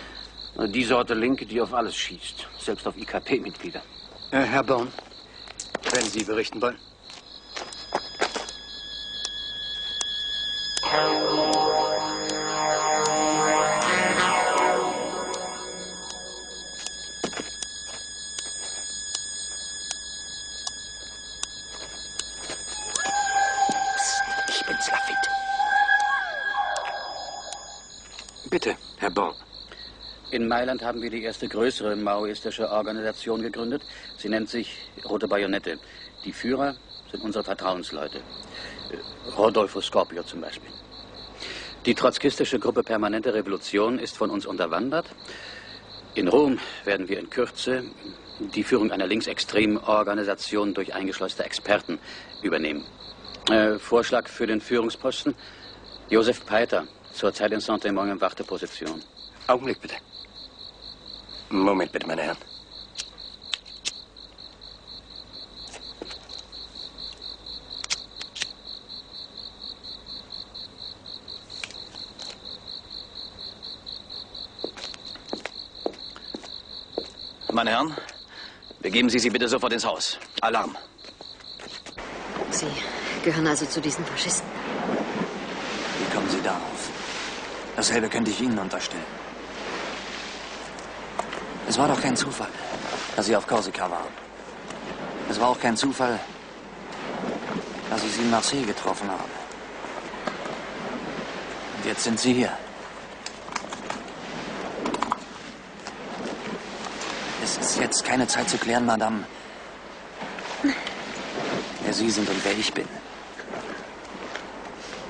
Die Sorte Linke, die auf alles schießt. Selbst auf I K P-Mitglieder. Äh, Herr Born, wenn Sie berichten wollen. In Mailand haben wir die erste größere maoistische Organisation gegründet. Sie nennt sich Rote Bajonette. Die Führer sind unsere Vertrauensleute. Rodolfo Scorpio zum Beispiel. Die trotzkistische Gruppe Permanente Revolution ist von uns unterwandert. In Rom werden wir in Kürze die Führung einer linksextremen Organisation durch eingeschleuste Experten übernehmen. Äh, Vorschlag für den Führungsposten? Josef Peiter, zurzeit in Saint-Demont in Warteposition. Augenblick bitte. Moment bitte, meine Herren. Meine Herren, begeben Sie sie bitte sofort ins Haus. Alarm. Sie gehören also zu diesen Faschisten. Wie kommen Sie darauf? Dasselbe könnte ich Ihnen unterstellen. Es war doch kein Zufall, dass Sie auf Korsika waren. Es war auch kein Zufall, dass ich Sie in Marseille getroffen habe. Und jetzt sind Sie hier. Es ist jetzt keine Zeit zu klären, Madame, wer Sie sind und wer ich bin.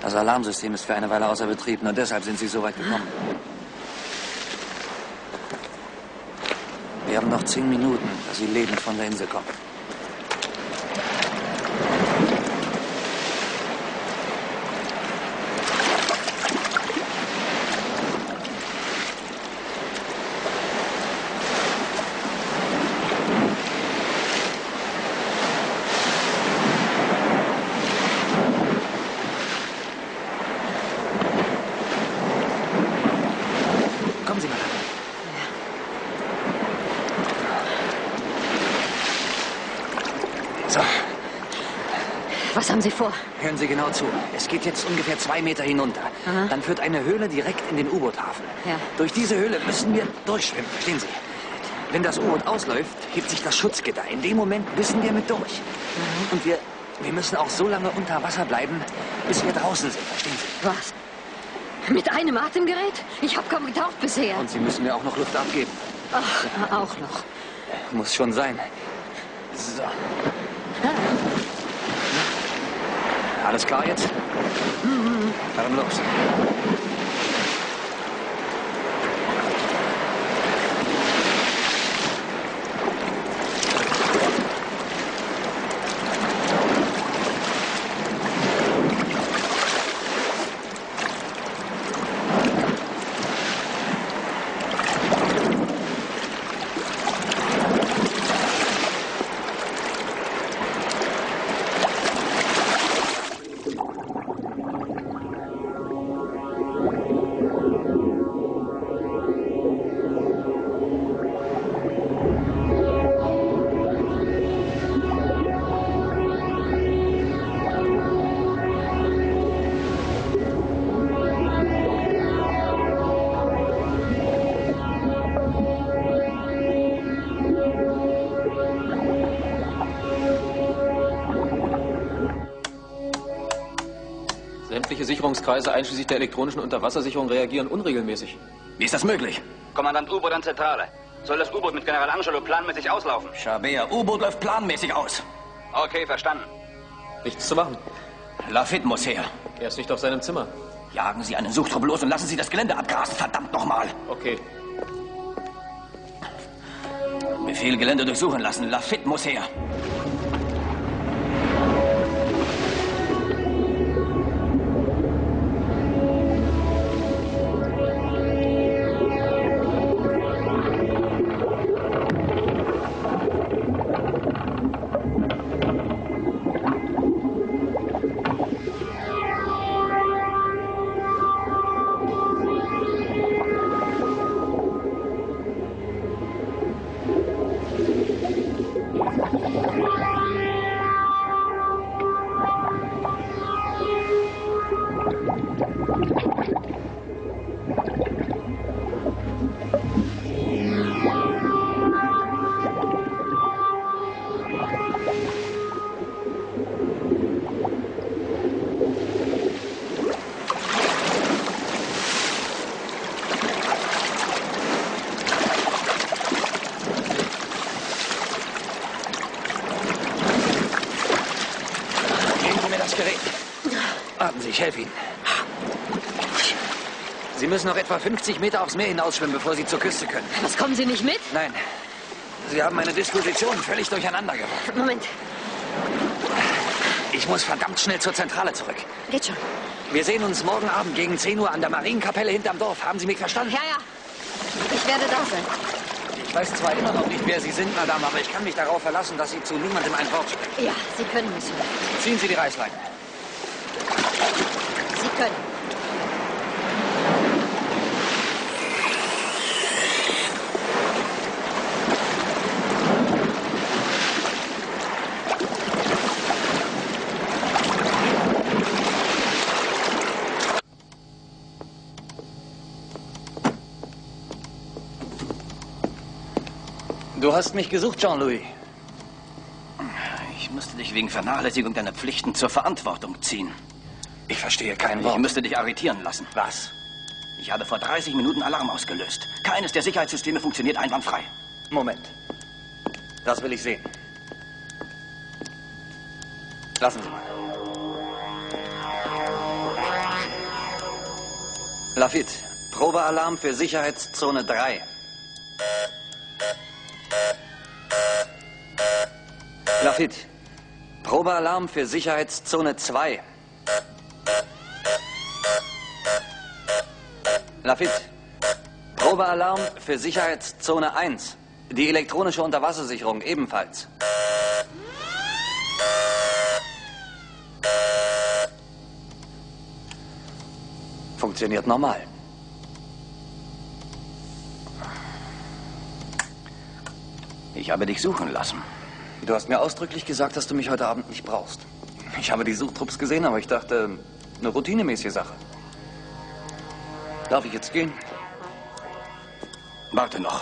Das Alarmsystem ist für eine Weile außer Betrieb, nur deshalb sind Sie so weit gekommen. Wir haben noch zehn Minuten, dass Sie lebend von der Insel kommen. Was haben Sie vor? Hören Sie genau zu. Es geht jetzt ungefähr zwei Meter hinunter. Aha. Dann führt eine Höhle direkt in den U-Boot-Hafen. Ja. Durch diese Höhle müssen wir durchschwimmen, verstehen Sie? Wenn das U-Boot ausläuft, hebt sich das Schutzgitter. In dem Moment müssen wir mit durch. Mhm. Und wir, wir müssen auch so lange unter Wasser bleiben, bis wir draußen sind, verstehen Sie? Was? Mit einem Atemgerät? Ich habe kaum getaucht bisher. Und Sie müssen mir auch noch Luft abgeben. Ach, ja. Auch noch. Muss schon sein. So. Ah. Alles klar jetzt? Mhm. Dann los. Sicherungskreise einschließlich der elektronischen Unterwassersicherung reagieren unregelmäßig. Wie ist das möglich? Kommandant U-Boot an Zentrale. Soll das U-Boot mit General Angelo planmäßig auslaufen? Chabert, U-Boot läuft planmäßig aus. Okay, verstanden. Nichts zu machen. Lafitte muss her. Er ist nicht auf seinem Zimmer. Jagen Sie einen Suchtrupp los und lassen Sie das Gelände abgrasen, verdammt nochmal. Okay. Befehl, Gelände durchsuchen lassen. Lafitte muss her. Ich helfe Ihnen. Sie müssen noch etwa fünfzig Meter aufs Meer hinausschwimmen, bevor Sie zur Küste können. Was, kommen Sie nicht mit? Nein. Sie haben meine Disposition völlig durcheinander gebracht. Moment. Ich muss verdammt schnell zur Zentrale zurück. Geht schon. Wir sehen uns morgen Abend gegen zehn Uhr an der Marienkapelle hinterm Dorf. Haben Sie mich verstanden? Ja, ja. Ich werde da sein. Ich weiß zwar immer noch nicht, wer Sie sind, Madame, aber ich kann mich darauf verlassen, dass Sie zu niemandem ein Wort sprechen. Ja, Sie können mich hören. Ziehen Sie die Reißleine. Sie können. Du hast mich gesucht, Jean-Louis. Ich musste dich wegen Vernachlässigung deiner Pflichten zur Verantwortung ziehen. Ich verstehe kein Wort. Ich müsste dich arretieren lassen. Was? Ich habe vor dreißig Minuten Alarm ausgelöst. Keines der Sicherheitssysteme funktioniert einwandfrei. Moment. Das will ich sehen. Lassen Sie mal. Lafitte, Probealarm für Sicherheitszone drei. Lafitte, Probealarm für Sicherheitszone zwei. Lafitte, Probealarm für Sicherheitszone eins. Die elektronische Unterwassersicherung ebenfalls. Funktioniert normal. Ich habe dich suchen lassen. Du hast mir ausdrücklich gesagt, dass du mich heute Abend nicht brauchst. Ich habe die Suchtrupps gesehen, aber ich dachte, eine routinemäßige Sache. Darf ich jetzt gehen? Warte noch.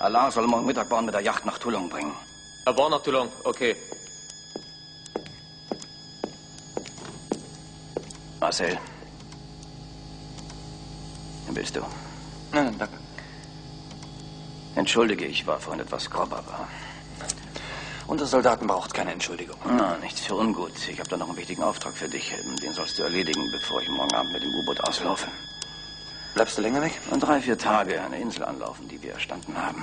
Alain soll morgen Mittag Born mit der Yacht nach Toulon bringen. Ja, Born nach Toulon, okay. Marcel. Willst du? Nein, nein, danke. Entschuldige, ich war vorhin etwas grob, aber... Unser Soldaten braucht keine Entschuldigung. Na, nichts für ungut. Ich habe da noch einen wichtigen Auftrag für dich. Den sollst du erledigen, bevor ich morgen Abend mit dem U-Boot auslaufe. Bleibst du länger weg? Und drei, vier Tage eine Insel anlaufen, die wir erstanden haben.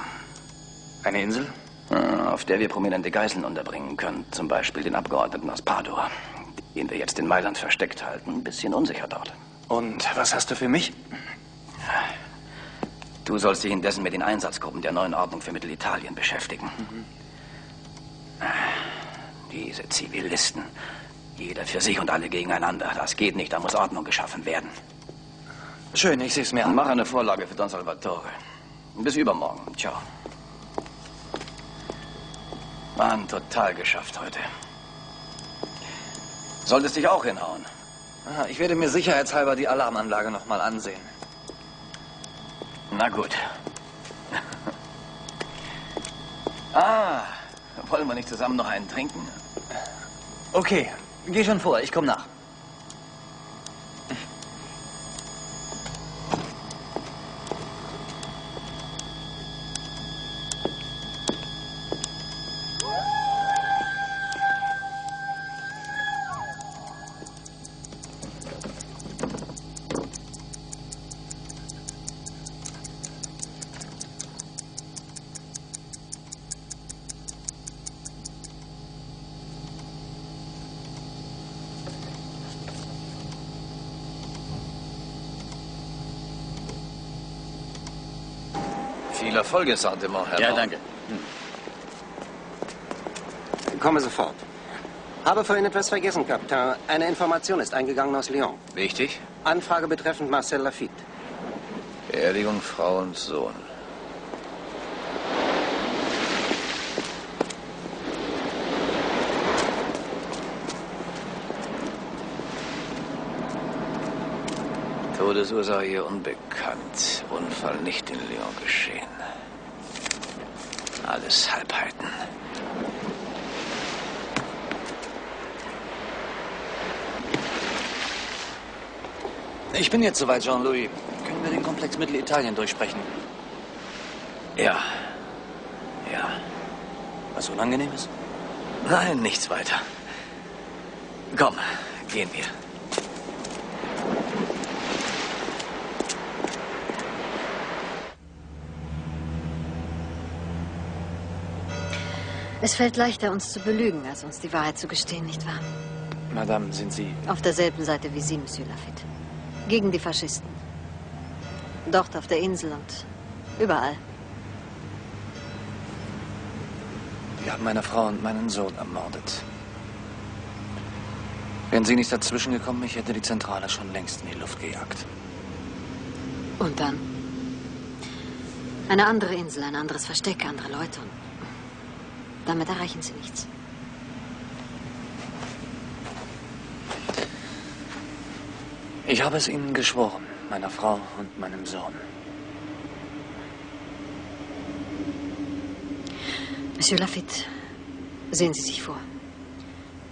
Eine Insel? Auf der wir prominente Geiseln unterbringen können. Zum Beispiel den Abgeordneten aus Padua, den wir jetzt in Mailand versteckt halten. Ein bisschen unsicher dort. Und was hast du für mich? Du sollst dich indessen mit den Einsatzgruppen der neuen Ordnung für Mittelitalien beschäftigen. Mhm. Diese Zivilisten. Jeder für sich und alle gegeneinander. Das geht nicht, da muss Ordnung geschaffen werden. Schön, ich sehe es mir an. Mach eine Vorlage für Don Salvatore. Bis übermorgen. Ciao. Mann, total geschafft heute. Solltest dich auch hinhauen. Aha, ich werde mir sicherheitshalber die Alarmanlage noch mal ansehen. Na gut. Ah, wollen wir nicht zusammen noch einen trinken? Okay, geh schon vor, ich komme nach. Viel Erfolg in Saint-Demont, Herr. Ja, danke. Hm. Komme sofort. Habe vorhin etwas vergessen, Kapitän. Eine Information ist eingegangen aus Lyon. Wichtig? Anfrage betreffend Marcel Lafitte. Beerdigung, Frau und Sohn. Todesursache hier unbekannt. Unfall nicht in Lyon geschehen. Alles Halbheiten. Ich bin jetzt soweit, Jean-Louis. Können wir den Komplex Mittelitalien durchsprechen? Ja. Ja. Was Unangenehmes? Nein, nichts weiter. Komm, gehen wir. Es fällt leichter, uns zu belügen, als uns die Wahrheit zu gestehen, nicht wahr? Madame, sind Sie... Auf derselben Seite wie Sie, Monsieur Lafitte. Gegen die Faschisten. Dort auf der Insel und überall. Die haben meine Frau und meinen Sohn ermordet. Wären Sie nicht dazwischen gekommen, ich hätte die Zentrale schon längst in die Luft gejagt. Und dann? Eine andere Insel, ein anderes Versteck, andere Leute. Und damit erreichen Sie nichts. Ich habe es Ihnen geschworen, meiner Frau und meinem Sohn. Monsieur Lafitte, sehen Sie sich vor.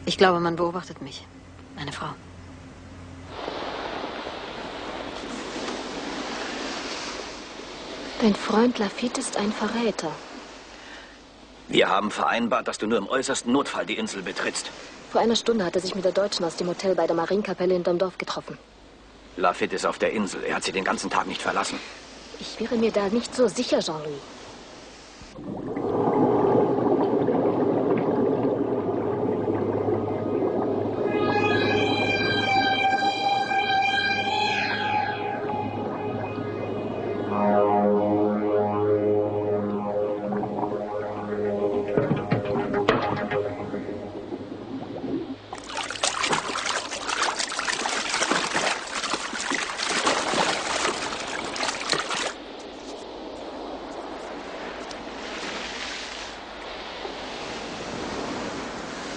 Ich glaube, man beobachtet mich, meine Frau. Dein Freund Lafitte ist ein Verräter. Wir haben vereinbart, dass du nur im äußersten Notfall die Insel betrittst. Vor einer Stunde hat er sich mit der Deutschen aus dem Hotel bei der Marienkapelle hinterm Dorf getroffen. Lafitte ist auf der Insel. Er hat sie den ganzen Tag nicht verlassen. Ich wäre mir da nicht so sicher, Jean-Louis.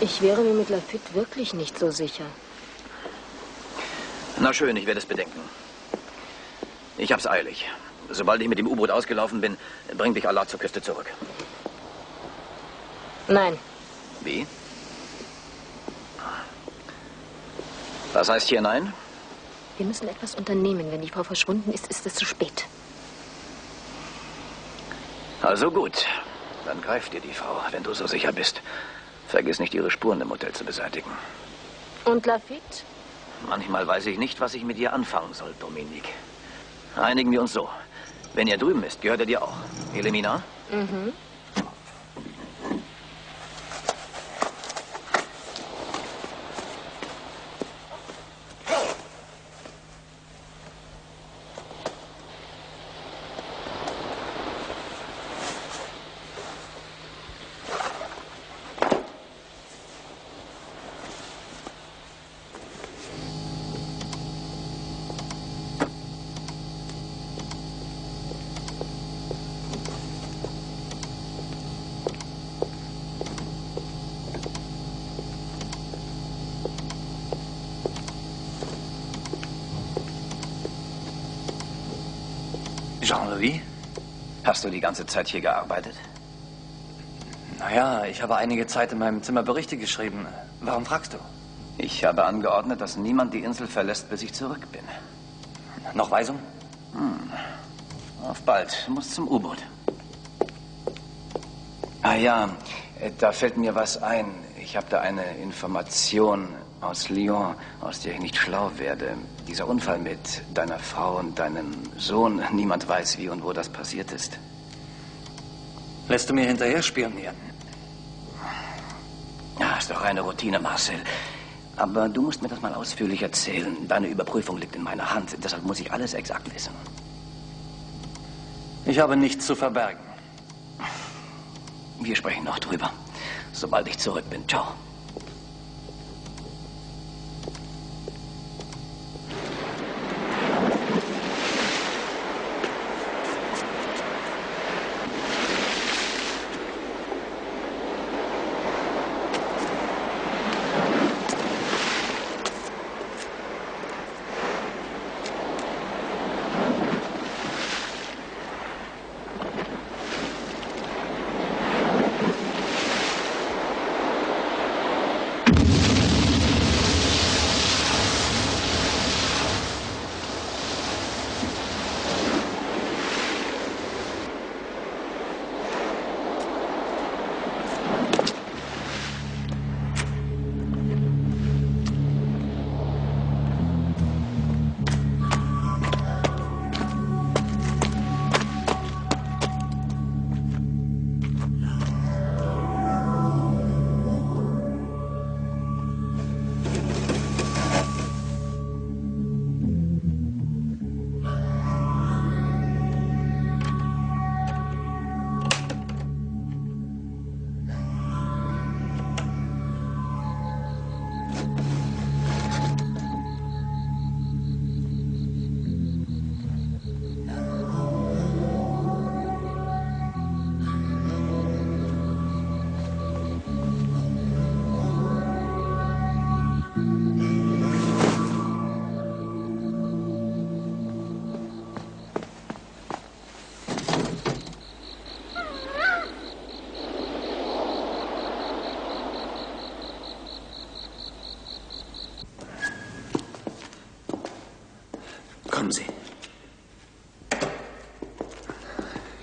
Ich wäre mir mit Lafitte wirklich nicht so sicher. Na schön, ich werde es bedenken. Ich hab's eilig. Sobald ich mit dem U-Boot ausgelaufen bin, bringt dich Allah zur Küste zurück. Nein. Wie? Was heißt hier nein? Wir müssen etwas unternehmen. Wenn die Frau verschwunden ist, ist es zu spät. Also gut. Dann greift dir die Frau, wenn du so sicher bist. Vergiss nicht, ihre Spuren im Hotel zu beseitigen. Und Lafitte? Manchmal weiß ich nicht, was ich mit ihr anfangen soll, Dominik. Einigen wir uns so. Wenn ihr drüben ist, gehört er dir auch. Elimina? Mhm. Jean-Louis, hast du die ganze Zeit hier gearbeitet? Naja, ich habe einige Zeit in meinem Zimmer Berichte geschrieben. Warum fragst du? Ich habe angeordnet, dass niemand die Insel verlässt, bis ich zurück bin. Noch Weisung? Hm. Auf bald. Du musst zum U-Boot. Ah ja, da fällt mir was ein. Ich habe da eine Information aus Lyon, aus der ich nicht schlau werde. Dieser Unfall mit deiner Frau und deinem Sohn. Niemand weiß, wie und wo das passiert ist. Lässt du mir hinterher spionieren? Ja, ist doch reine Routine, Marcel. Aber du musst mir das mal ausführlich erzählen. Deine Überprüfung liegt in meiner Hand. Deshalb muss ich alles exakt wissen. Ich habe nichts zu verbergen. Wir sprechen noch drüber, sobald ich zurück bin. Ciao.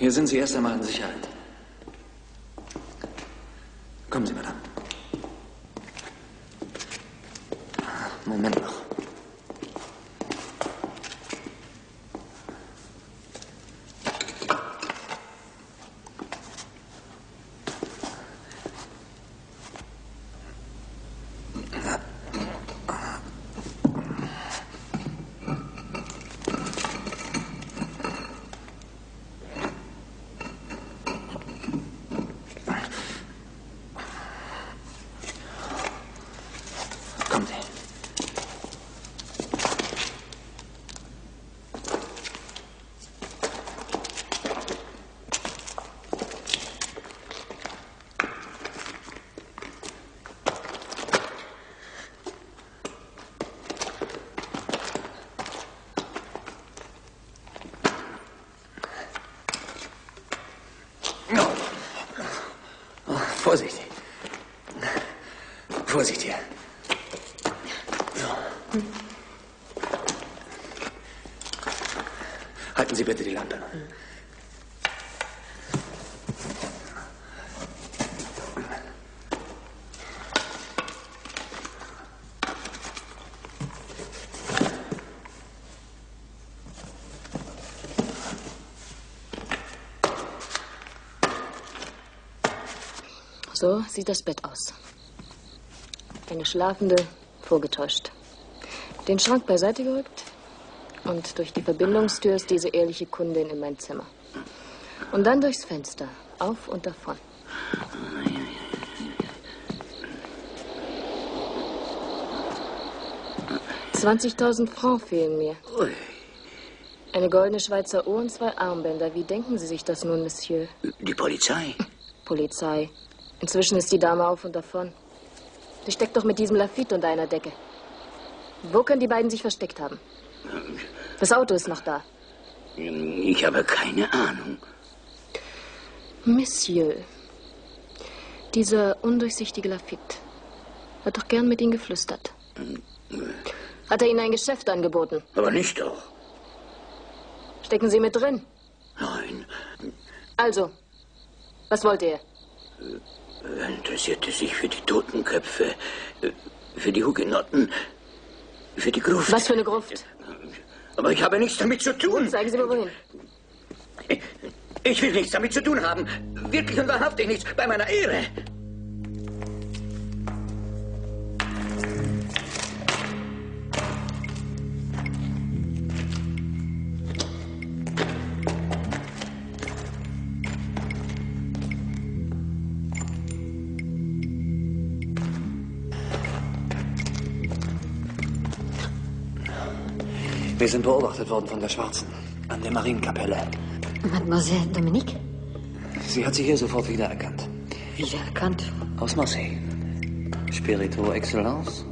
Hier sind Sie erst einmal in Sicherheit. Kommen Sie, Madame. Moment noch. Vorsicht. Vorsicht hier. So. Hm. Halten Sie bitte die Lampe. Hm. So sieht das Bett aus. Eine Schlafende vorgetäuscht. Den Schrank beiseite gerückt und durch die Verbindungstür ist diese ehrliche Kundin in mein Zimmer. Und dann durchs Fenster, auf und davon. zwanzigtausend Francs fehlen mir. Eine goldene Schweizer Uhr und zwei Armbänder. Wie denken Sie sich das nun, Monsieur? Die Polizei. Polizei. Inzwischen ist die Dame auf und davon. Sie steckt doch mit diesem Lafitte unter einer Decke. Wo können die beiden sich versteckt haben? Das Auto ist noch da. Ich habe keine Ahnung. Monsieur, dieser undurchsichtige Lafitte hat doch gern mit Ihnen geflüstert. Hat er Ihnen ein Geschäft angeboten? Aber nicht doch. Stecken Sie mit drin? Nein. Also, was wollte er? Er interessierte sich für die Totenköpfe, für die Hugenotten, für die Gruft. Was für eine Gruft? Aber ich habe nichts damit zu tun. Gut, zeigen Sie mir wohin. Ich will nichts damit zu tun haben. Wirklich und wahrhaftig nichts. Bei meiner Ehre. Wir sind beobachtet worden von der Schwarzen an der Marienkapelle. Mademoiselle Dominik? Sie hat sie hier sofort wiedererkannt. Wiedererkannt? Aus Marseille. Spirituelle Excellence.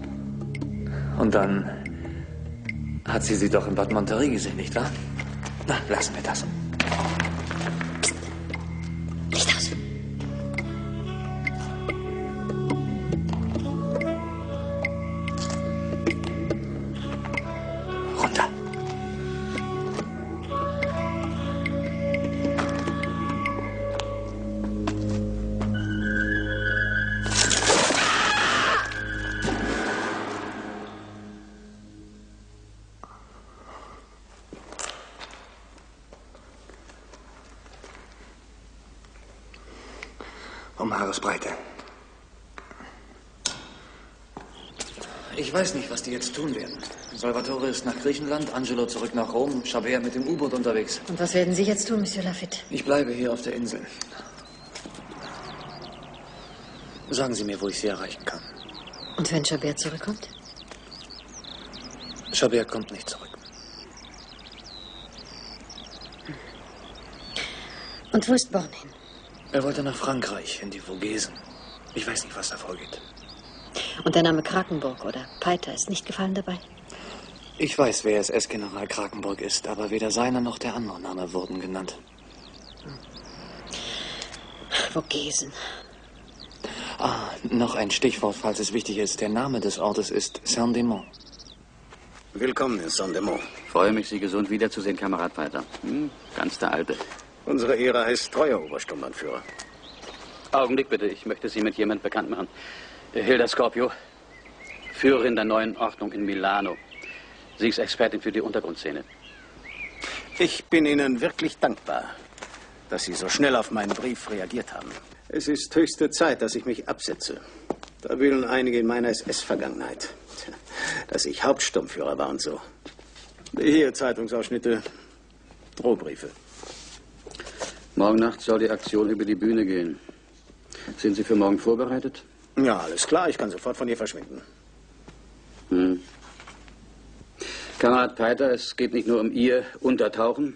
Und dann hat sie sie doch in Bad Montery gesehen, nicht wahr? Na, lassen wir das. Psst. Licht aus. Runter. Haaresbreite. Ich weiß nicht, was die jetzt tun werden. Salvatore ist nach Griechenland, Angelo zurück nach Rom, Chabert mit dem U-Boot unterwegs. Und was werden Sie jetzt tun, Monsieur Lafitte? Ich bleibe hier auf der Insel. Sagen Sie mir, wo ich Sie erreichen kann. Und wenn Chabert zurückkommt? Chabert kommt nicht zurück. Und wo ist Born hin? Er wollte nach Frankreich, in die Vogesen. Ich weiß nicht, was da vorgeht. Und der Name Kragenburg oder Peiter ist nicht gefallen dabei? Ich weiß, wer S S-General Kragenburg ist, aber weder seiner noch der andere Name wurden genannt. Hm. Vogesen. Ah, noch ein Stichwort, falls es wichtig ist. Der Name des Ortes ist Saint-Demont. Willkommen in Saint-Demont. Freue mich, Sie gesund wiederzusehen, Kamerad Peiter. Hm, ganz der Alte. Unsere Ehre heißt treuer Obersturmbannführer. Augenblick bitte, ich möchte Sie mit jemandem bekannt machen. Hilda Scorpio, Führerin der neuen Ordnung in Milano. Sie ist Expertin für die Untergrundszene. Ich bin Ihnen wirklich dankbar, dass Sie so schnell auf meinen Brief reagiert haben. Es ist höchste Zeit, dass ich mich absetze. Da wühlen einige in meiner S S-Vergangenheit. Dass ich Hauptsturmführer war und so. Hier Zeitungsausschnitte, Drohbriefe. Morgen Nacht soll die Aktion über die Bühne gehen. Sind Sie für morgen vorbereitet? Ja, alles klar. Ich kann sofort von hier verschwinden. Hm. Kamerad Peiter, es geht nicht nur um Ihr Untertauchen.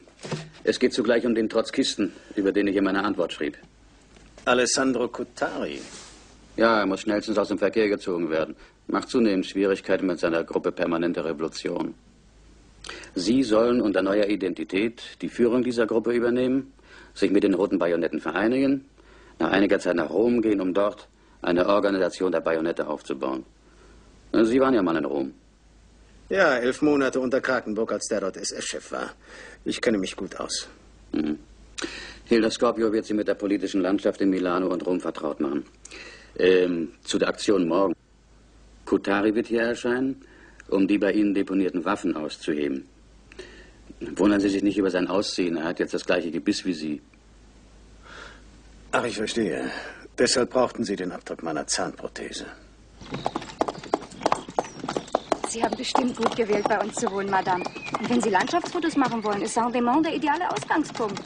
Es geht zugleich um den Trotzkisten, über den ich in meiner Antwort schrieb. Alessandro Cutari. Ja, er muss schnellstens aus dem Verkehr gezogen werden. Macht zunehmend Schwierigkeiten mit seiner Gruppe Permanente Revolution. Sie sollen unter neuer Identität die Führung dieser Gruppe übernehmen, sich mit den roten Bajonetten vereinigen, nach einiger Zeit nach Rom gehen, um dort eine Organisation der Bajonette aufzubauen. Sie waren ja mal in Rom. Ja, elf Monate unter Kragenburg, als der dort S S-Chef war. Ich kenne mich gut aus. Mhm. Hilda Scorpio wird Sie mit der politischen Landschaft in Milano und Rom vertraut machen. Ähm, zu der Aktion morgen. Cutari wird hier erscheinen, um die bei Ihnen deponierten Waffen auszuheben. Wundern Sie sich nicht über sein Aussehen. Er hat jetzt das gleiche Gebiss wie Sie. Ach, ich verstehe. Deshalb brauchten Sie den Abdruck meiner Zahnprothese. Sie haben bestimmt gut gewählt, bei uns zu wohnen, Madame. Und wenn Sie Landschaftsfotos machen wollen, ist Saint-Demont der ideale Ausgangspunkt.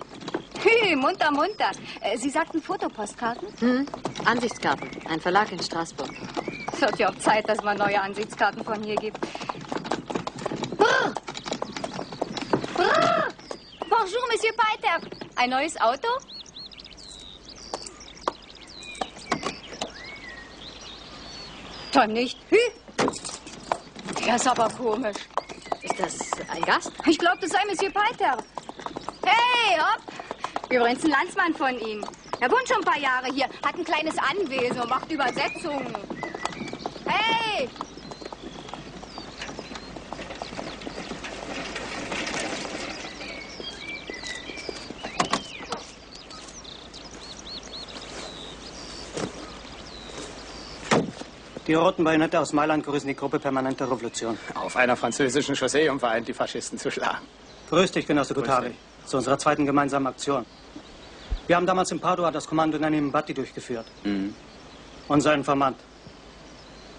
Hey, munter, munter. Sie sagten Fotopostkarten? Hm, Ansichtskarten. Ein Verlag in Straßburg. Es wird ja auch Zeit, dass man neue Ansichtskarten von hier gibt. Brr! Brr! Bonjour, Monsieur Pater. Ein neues Auto? Toll nicht. Hü! Das ist aber komisch. Ist das ein Gast? Ich glaube, das sei Monsieur Pater. Hey, hopp! Übrigens ein Landsmann von Ihnen. Er wohnt schon ein paar Jahre hier, hat ein kleines Anwesen und macht Übersetzungen. Hey! Die roten Bajonette aus Mailand grüßen die Gruppe Permanente Revolution. Auf einer französischen Chaussee, um vereint die Faschisten zu schlagen. Grüß dich, Genosse Cutari, zu unserer zweiten gemeinsamen Aktion. Wir haben damals in Padua das Kommando in einem Batti durchgeführt. Mhm. Unser Informant.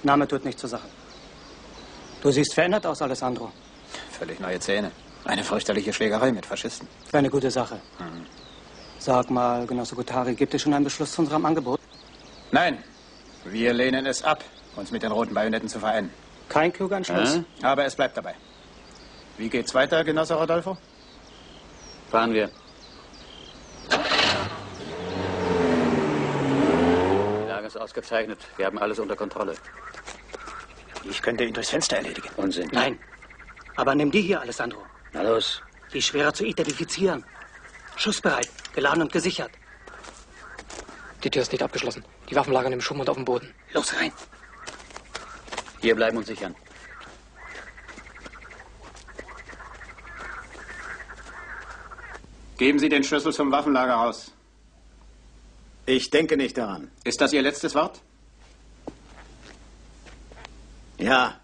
Name tut nicht zur Sache. Du siehst verändert aus, Alessandro. Völlig neue Zähne. Eine fürchterliche Schlägerei mit Faschisten. Eine gute Sache. Mhm. Sag mal, Genosse Cutari, gibt es schon einen Beschluss zu unserem Angebot? Nein, wir lehnen es ab, uns mit den roten Bajonetten zu vereinen. Kein kluger Entschluss. Äh? Aber es bleibt dabei. Wie geht's weiter, Genosse Rodolfo? Fahren wir. Die Lage ist ausgezeichnet. Wir haben alles unter Kontrolle. Ich könnte ihn durchs Fenster erledigen. Unsinn. Nein. Aber nimm die hier, Alessandro. Na los. Die ist schwerer zu identifizieren. Schussbereit, geladen und gesichert. Die Tür ist nicht abgeschlossen. Die Waffen lagern im Schuppen und auf dem Boden. Los rein. Hier bleiben und sichern. Geben Sie den Schlüssel zum Waffenlager aus. Ich denke nicht daran. Ist das Ihr letztes Wort? Ja.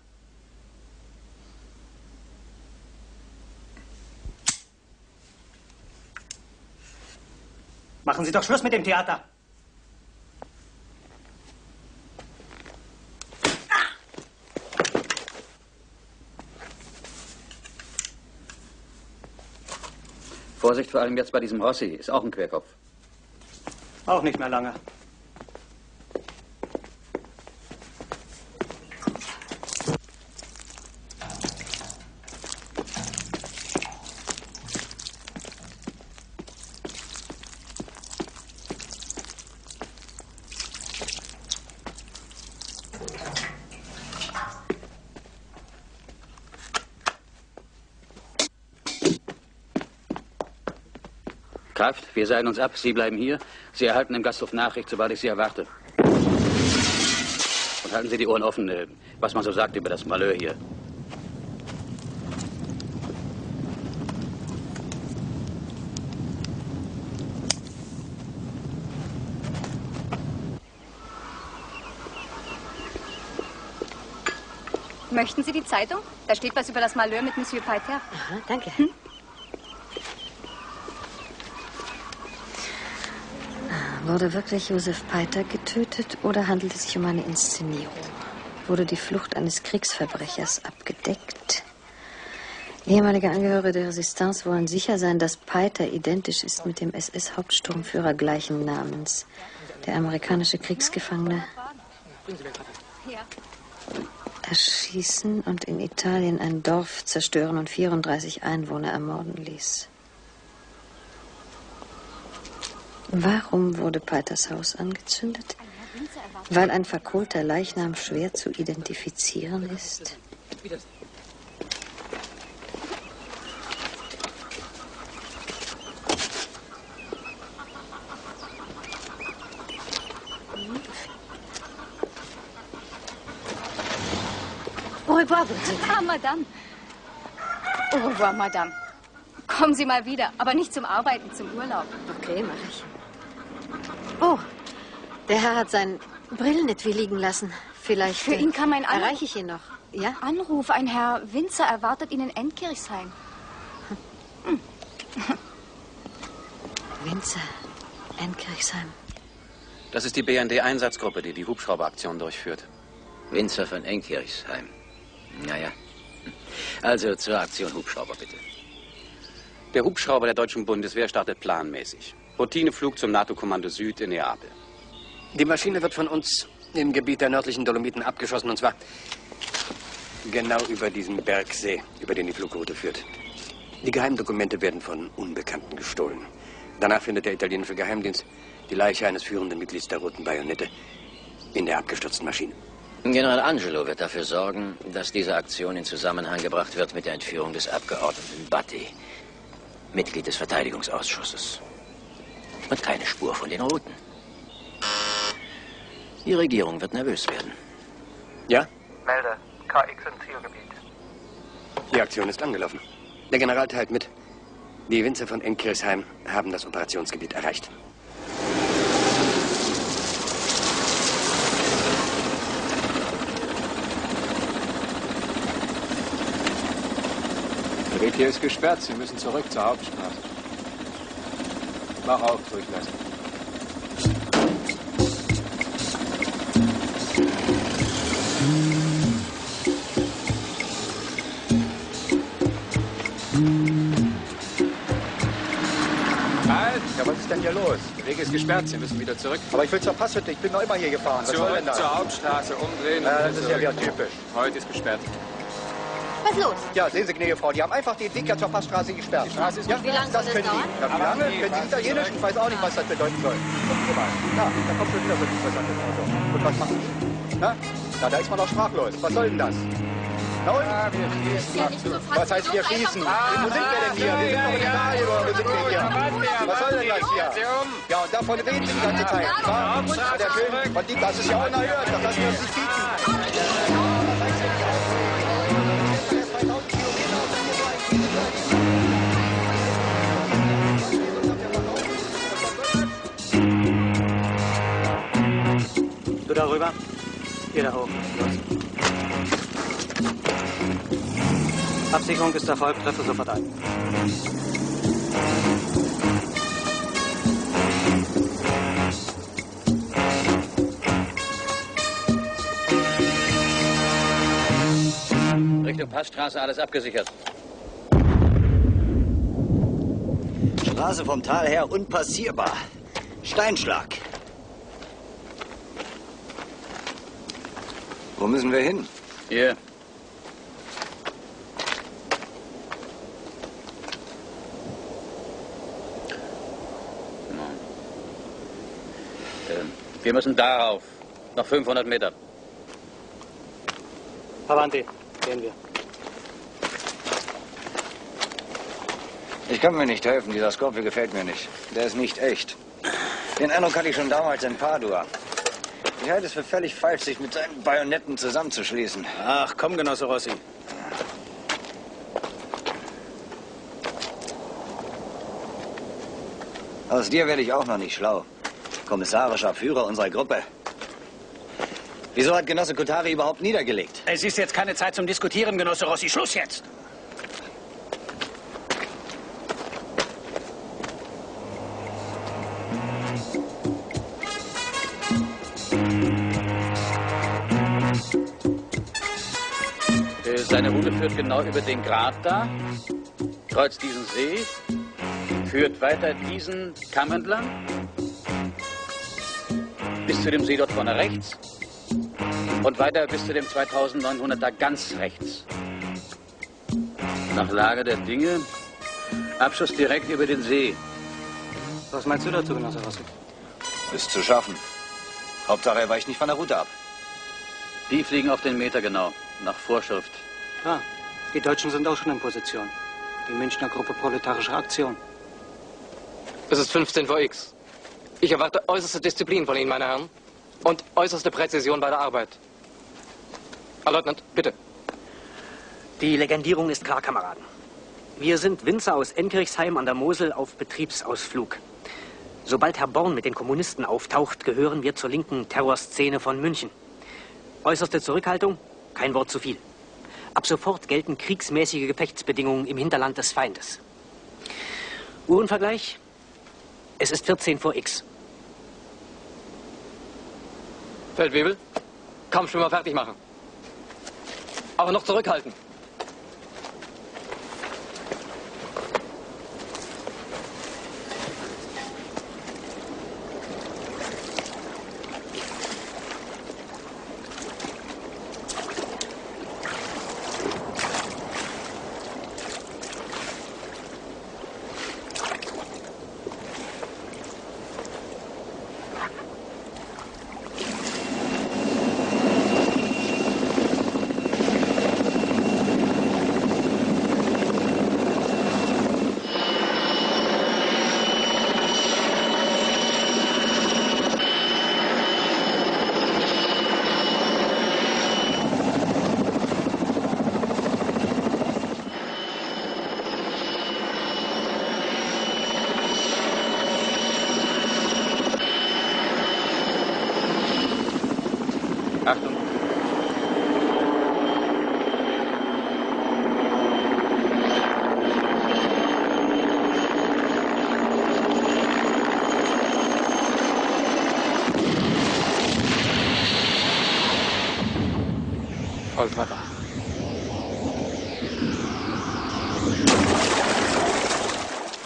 Machen Sie doch Schluss mit dem Theater. Vorsicht vor allem jetzt bei diesem Rossi. Ist auch ein Querkopf. Auch nicht mehr lange. Wir seilen uns ab, Sie bleiben hier. Sie erhalten im Gasthof Nachricht, sobald ich Sie erwarte. Und halten Sie die Ohren offen, was man so sagt über das Malheur hier. Möchten Sie die Zeitung? Da steht was über das Malheur mit Monsieur Pater. Aha, danke. Hm? Wurde wirklich Josef Peiter getötet oder handelt es sich um eine Inszenierung? Wurde die Flucht eines Kriegsverbrechers abgedeckt? Ehemalige Angehörige der Resistance wollen sicher sein, dass Peiter identisch ist mit dem S S-Hauptsturmführer gleichen Namens, der amerikanische Kriegsgefangene. Erschießen und in Italien ein Dorf zerstören und vierunddreißig Einwohner ermorden ließ. Warum wurde Peiters Haus angezündet? Weil ein verkohlter Leichnam schwer zu identifizieren ist? Au revoir, ah, Madame. Au revoir, Madame. Kommen Sie mal wieder, aber nicht zum Arbeiten, zum Urlaub. Okay, mache ich. Oh, der Herr hat seinen Brillen nicht wie liegen lassen. Vielleicht für ihn kann mein Anruf... Erreiche ich ihn noch, ja? Anruf, ein Herr Winzer erwartet ihn in Endkirchsheim. Hm. Winzer, Endkirchsheim. Das ist die B N D-Einsatzgruppe, die die Hubschrauberaktion durchführt. Winzer von Endkirchsheim. Naja. Also zur Aktion Hubschrauber, bitte. Der Hubschrauber der deutschen Bundeswehr startet planmäßig. Routineflug zum NATO-Kommando Süd in Neapel. Die Maschine wird von uns im Gebiet der nördlichen Dolomiten abgeschossen, und zwar genau über diesen Bergsee, über den die Flugroute führt. Die Geheimdokumente werden von Unbekannten gestohlen. Danach findet der italienische Geheimdienst die Leiche eines führenden Mitglieds der Roten Bajonette in der abgestürzten Maschine. General Angelo wird dafür sorgen, dass diese Aktion in Zusammenhang gebracht wird mit der Entführung des Abgeordneten Batti, Mitglied des Verteidigungsausschusses. Und keine Spur von den Roten. Die Regierung wird nervös werden. Ja? Melde. K X im Zielgebiet. Die Aktion ist angelaufen. Der General teilt mit. Die Winzer von Endkirchsheim haben das Operationsgebiet erreicht. Der Weg hier ist gesperrt. Sie müssen zurück zur Hauptstraße. Mach auf, durchlassen. Halt! Ja, was ist denn hier los? Der Weg ist gesperrt, Sie müssen wieder zurück. Aber ich will zur Passhütte, ich bin noch immer hier gefahren. Was soll denn da? Zur Hauptstraße umdrehen. Na, das ist ja wieder typisch. Heute ist gesperrt. was los? Ja, sehen Sie, gnädige Frau, die haben einfach den Weg ja zur Passstraße gesperrt. Die Straße ist ja, wie lange das, das können dauern? Die. Na, wie lange? Nee, können Sie Italienisch? Ich weiß auch nicht, was das bedeuten soll. Na, da kommt schon wieder so ein interessantes Auto. Und was machen die? Na? Na, da ist man doch sprachlos. Was soll denn das? Na und? Ja, wir schießen. Ja, so was heißt wir schießen? Ah, wo sind wir denn hier? Wir sind doch in Italien, oder wo sind wir hier? Was soll denn das hier? Ja, und davon reden Sie die ganze Zeit. Ja, sehr schön. Und die, das ist ja unerhört. Das lassen wir uns nicht bieten. Du darüber, hier da hoch. Los. Absicherung ist erfolgt, treffe sofort ein. Richtung Passstraße, alles abgesichert. Straße vom Tal her unpassierbar. Steinschlag. Wo müssen wir hin? Hier. Wir müssen darauf. Noch fünfhundert Meter. Avanti, gehen wir. Ich kann mir nicht helfen. Dieser Scorpio gefällt mir nicht. Der ist nicht echt. Den Eindruck hatte ich schon damals in Padua. Ich halte es für völlig falsch, sich mit seinen Bajonetten zusammenzuschließen. Ach, komm, Genosse Rossi. Aus dir werde ich auch noch nicht schlau. Kommissarischer Führer unserer Gruppe. Wieso hat Genosse Cutari überhaupt niedergelegt? Es ist jetzt keine Zeit zum Diskutieren, Genosse Rossi. Schluss jetzt! Seine Route führt genau über den Grat da, kreuzt diesen See, führt weiter diesen Kamm entlang, bis zu dem See dort vorne rechts und weiter bis zu dem zweitausendneunhunderter ganz rechts. Nach Lage der Dinge, Abschuss direkt über den See. Was meinst du dazu, Genosse Rossi? Ist zu schaffen. Hauptsache, er weicht nicht von der Route ab. Die fliegen auf den Meter genau, nach Vorschrift. Ah, die Deutschen sind auch schon in Position. Die Münchner Gruppe Proletarische Aktion. Es ist fünfzehn vor X. Ich erwarte äußerste Disziplin von Ihnen, meine Herren. Und äußerste Präzision bei der Arbeit. Herr Leutnant, bitte. Die Legendierung ist klar, Kameraden. Wir sind Winzer aus Endkirchsheim an der Mosel auf Betriebsausflug. Sobald Herr Born mit den Kommunisten auftaucht, gehören wir zur linken Terrorszene von München. Äußerste Zurückhaltung, kein Wort zu viel. Ab sofort gelten kriegsmäßige Gefechtsbedingungen im Hinterland des Feindes. Uhrenvergleich, es ist vierzehn vor X. Feldwebel, Kampfschwimmer fertig machen. Aber noch zurückhalten.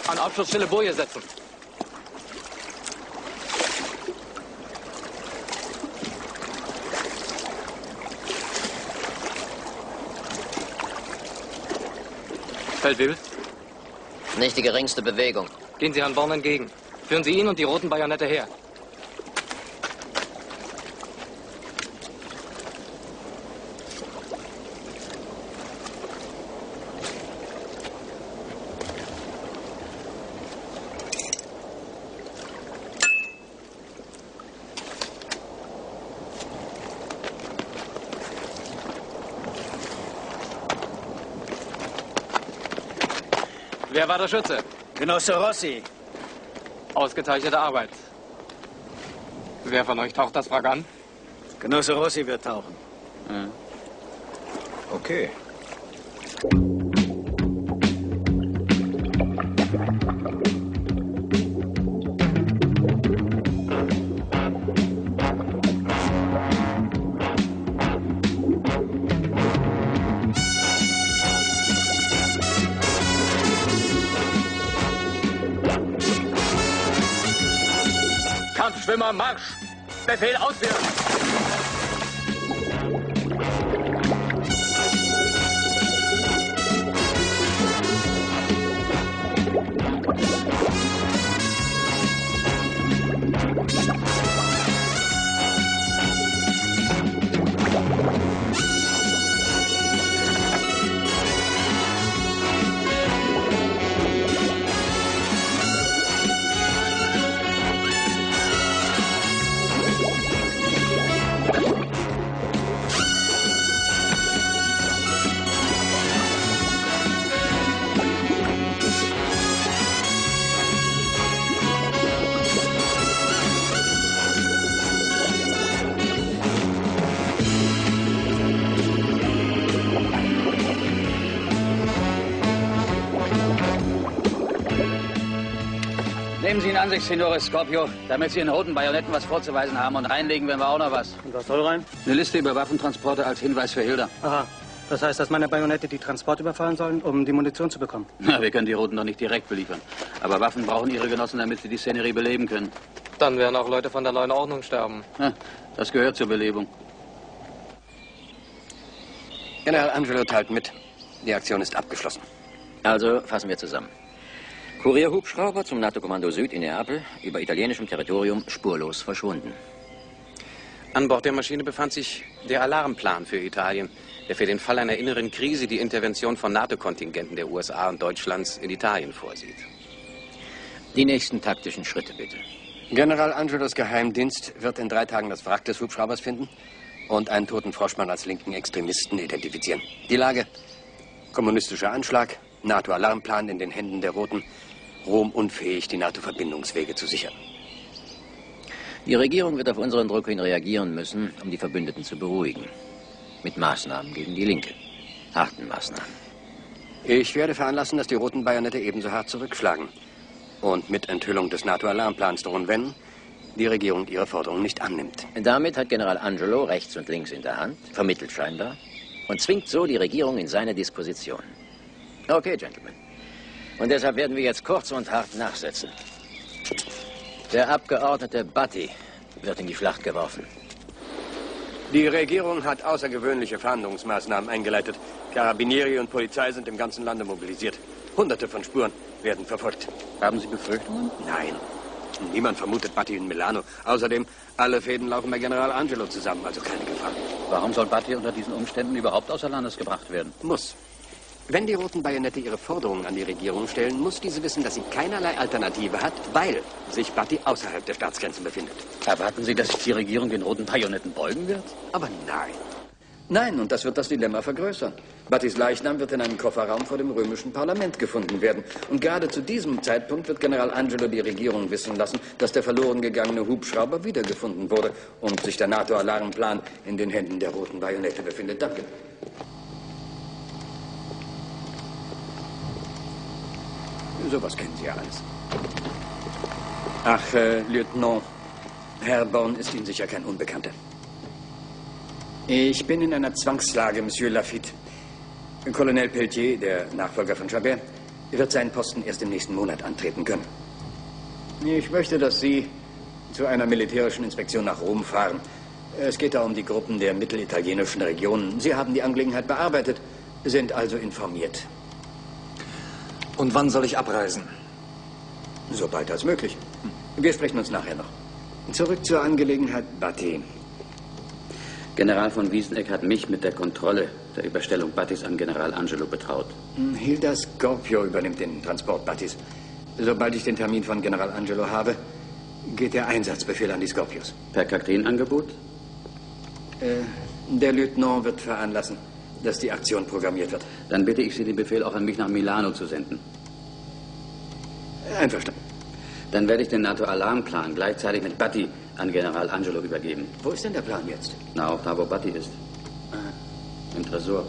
An Abschlussstelle Boje setzen. Feldwebel? Nicht die geringste Bewegung. Gehen Sie Herrn Born entgegen. Führen Sie ihn und die roten Bajonette her. Wer war der Schütze? Genosse Rossi. Ausgezeichnete Arbeit. Wer von euch taucht das Wrack an? Genosse Rossi wird tauchen. Hm. Okay. Schwimmer, Marsch! Befehl ausführen! Nehmen Sie ihn an sich, Signore Scorpio, damit Sie in roten Bajonetten was vorzuweisen haben, und reinlegen werden wir auch noch was. Und was soll rein? Eine Liste über Waffentransporte als Hinweis für Hilda. Aha, das heißt, dass meine Bajonette die Transporte überfahren sollen, um die Munition zu bekommen? Na, wir können die Roten doch nicht direkt beliefern. Aber Waffen brauchen ihre Genossen, damit sie die Szenerie beleben können. Dann werden auch Leute von der neuen Ordnung sterben. Ja, das gehört zur Belebung. General Angelo teilt mit. Die Aktion ist abgeschlossen. Also fassen wir zusammen. Kurierhubschrauber zum NATO-Kommando Süd in Neapel, über italienischem Territorium spurlos verschwunden. An Bord der Maschine befand sich der Alarmplan für Italien, der für den Fall einer inneren Krise die Intervention von NATO-Kontingenten der U S A und Deutschlands in Italien vorsieht. Die nächsten taktischen Schritte bitte. General Angelos Geheimdienst wird in drei Tagen das Wrack des Hubschraubers finden und einen toten Froschmann als linken Extremisten identifizieren. Die Lage: kommunistischer Anschlag, NATO-Alarmplan in den Händen der Roten, Rom unfähig, die NATO-Verbindungswege zu sichern. Die Regierung wird auf unseren Druck hin reagieren müssen, um die Verbündeten zu beruhigen. Mit Maßnahmen gegen die Linke. Harten Maßnahmen. Ich werde veranlassen, dass die roten Bajonette ebenso hart zurückschlagen. Und mit Enthüllung des NATO-Alarmplans drohen, wenn die Regierung ihre Forderungen nicht annimmt. Damit hat General Angelo rechts und links in der Hand, vermittelt scheinbar, und zwingt so die Regierung in seine Disposition. Okay, Gentlemen. Und deshalb werden wir jetzt kurz und hart nachsetzen. Der Abgeordnete Batti wird in die Schlacht geworfen. Die Regierung hat außergewöhnliche Fahndungsmaßnahmen eingeleitet. Karabinieri und Polizei sind im ganzen Lande mobilisiert. Hunderte von Spuren werden verfolgt. Haben Sie Befürchtungen? Nein. Niemand vermutet Batti in Milano. Außerdem, alle Fäden laufen bei General Angelo zusammen, also keine Gefahr. Warum soll Batti unter diesen Umständen überhaupt außer Landes gebracht werden? Muss. Wenn die roten Bajonette ihre Forderungen an die Regierung stellen, muss diese wissen, dass sie keinerlei Alternative hat, weil sich Batti außerhalb der Staatsgrenzen befindet. Erwarten Sie, dass sich die Regierung den roten Bajonetten beugen wird? Aber nein. Nein, und das wird das Dilemma vergrößern. Battis Leichnam wird in einem Kofferraum vor dem römischen Parlament gefunden werden. Und gerade zu diesem Zeitpunkt wird General Angelo die Regierung wissen lassen, dass der verloren gegangene Hubschrauber wiedergefunden wurde und sich der NATO-Alarmplan in den Händen der roten Bajonette befindet. Danke. Sowas kennen Sie ja alles. Ach, äh, Lieutenant, Herr Born ist Ihnen sicher kein Unbekannter. Ich bin in einer Zwangslage, Monsieur Lafitte. Colonel Pelletier, der Nachfolger von Chabert, wird seinen Posten erst im nächsten Monat antreten können. Ich möchte, dass Sie zu einer militärischen Inspektion nach Rom fahren. Es geht da um die Gruppen der mittelitalienischen Regionen. Sie haben die Angelegenheit bearbeitet, sind also informiert. Und wann soll ich abreisen? So bald als möglich. Wir sprechen uns nachher noch. Zurück zur Angelegenheit Batty. General von Wieseneck hat mich mit der Kontrolle der Überstellung Battys an General Angelo betraut. Hilda Scorpio übernimmt den Transport Battys. Sobald ich den Termin von General Angelo habe, geht der Einsatzbefehl an die Scorpios. Per Kakteen-Angebot? Äh, der Lieutenant wird veranlassen, dass die Aktion programmiert wird. Dann bitte ich Sie, den Befehl auch an mich nach Milano zu senden. Einverstanden. Dann werde ich den NATO-Alarmplan gleichzeitig mit Batty an General Angelo übergeben. Wo ist denn der Plan jetzt? Na, auch da, wo Batty ist. Im Tresor.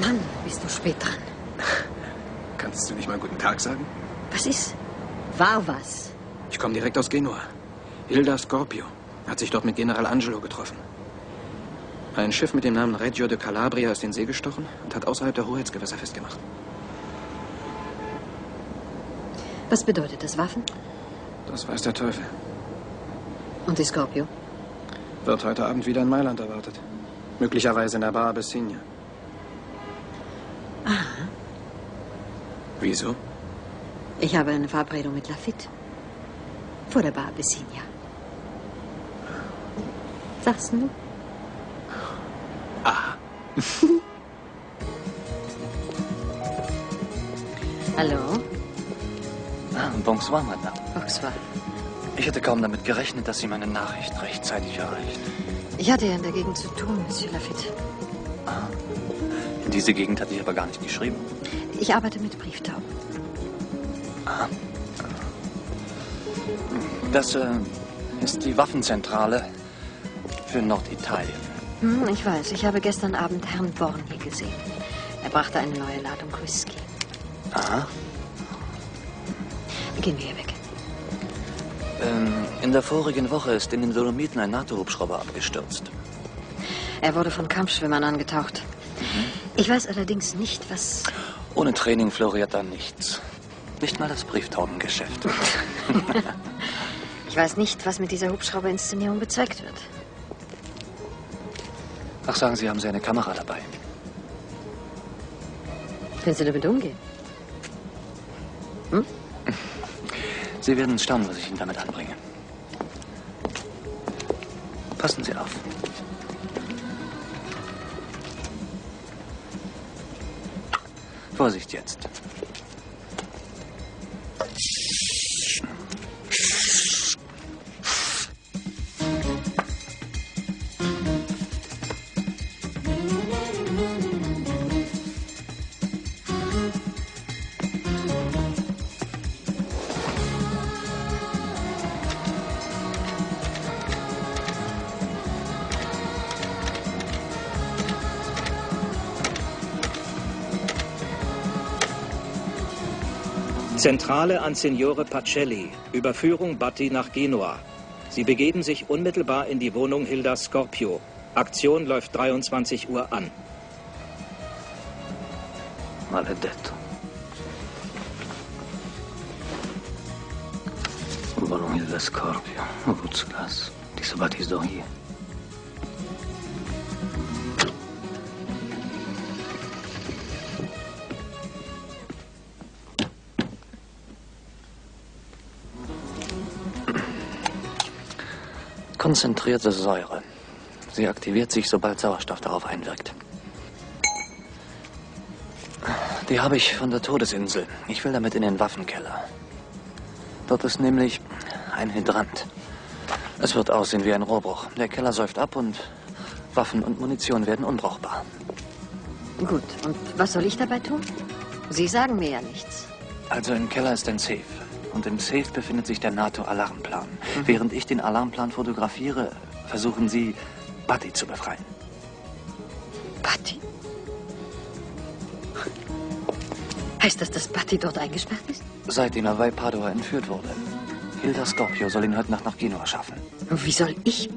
Mann, bist du spät dran. Kannst du nicht mal guten Tag sagen? Was ist? War was? Ich komme direkt aus Genua. Hilda Scorpio hat sich dort mit General Angelo getroffen. Ein Schiff mit dem Namen Reggio de Calabria ist in See gestochen und hat außerhalb der Hoheitsgewässer festgemacht. Was bedeutet das, Waffen? Das weiß der Teufel. Und die Scorpio? Wird heute Abend wieder in Mailand erwartet. Möglicherweise in der Bar Abyssinia. Aha. Wieso? Ich habe eine Verabredung mit Lafitte. Vor der Bar Abyssinia. Sagst du? Ah. Hallo? Ah, bonsoir, Madame. Bonsoir. Ich hätte kaum damit gerechnet, dass Sie meine Nachricht rechtzeitig erreicht. Ich hatte ja in der Gegend zu tun, Monsieur Lafitte. Ah. In diese Gegend hatte ich aber gar nicht geschrieben. Ich arbeite mit Brieftauben. Ah. Das äh, ist die Waffenzentrale für Norditalien. Hm, ich weiß, ich habe gestern Abend Herrn Born hier gesehen. Er brachte eine neue Ladung Whisky. Aha. Gehen wir hier weg. Ähm, in der vorigen Woche ist in den Dolomiten ein NATO-Hubschrauber abgestürzt. Er wurde von Kampfschwimmern angetaucht. Mhm. Ich weiß allerdings nicht, was... Ohne Training floriert da nichts. Nicht mal das Brieftaubengeschäft. Ich weiß nicht, was mit dieser Hubschrauberinszenierung bezweckt wird. Ach, sagen Sie, haben Sie eine Kamera dabei? Können Sie damit umgehen? Hm? Sie werden staunen, was ich Ihnen damit anbringe. Passen Sie auf. Vorsicht jetzt. Zentrale an Signore Pacelli, Überführung Batty nach Genua. Sie begeben sich unmittelbar in die Wohnung Hilda Scorpio. Aktion läuft dreiundzwanzig Uhr an. Maledetto. Wohnung Hilda Scorpio, Wutzglas. Diese Batty ist doch hier. Konzentrierte Säure. Sie aktiviert sich, sobald Sauerstoff darauf einwirkt. Die habe ich von der Todesinsel. Ich will damit in den Waffenkeller. Dort ist nämlich ein Hydrant. Es wird aussehen wie ein Rohrbruch. Der Keller säuft ab und Waffen und Munition werden unbrauchbar. Gut, und was soll ich dabei tun? Sie sagen mir ja nichts. Also im Keller ist ein Safe. Und im Safe befindet sich der NATO-Alarmplan. Mhm. Während ich den Alarmplan fotografiere, versuchen Sie, Batty zu befreien. Batty? Heißt das, dass Batty dort eingesperrt ist? Seitdem er bei Padua entführt wurde. Hilda Scorpio soll ihn heute Nacht nach Genua schaffen. Und wie soll ich...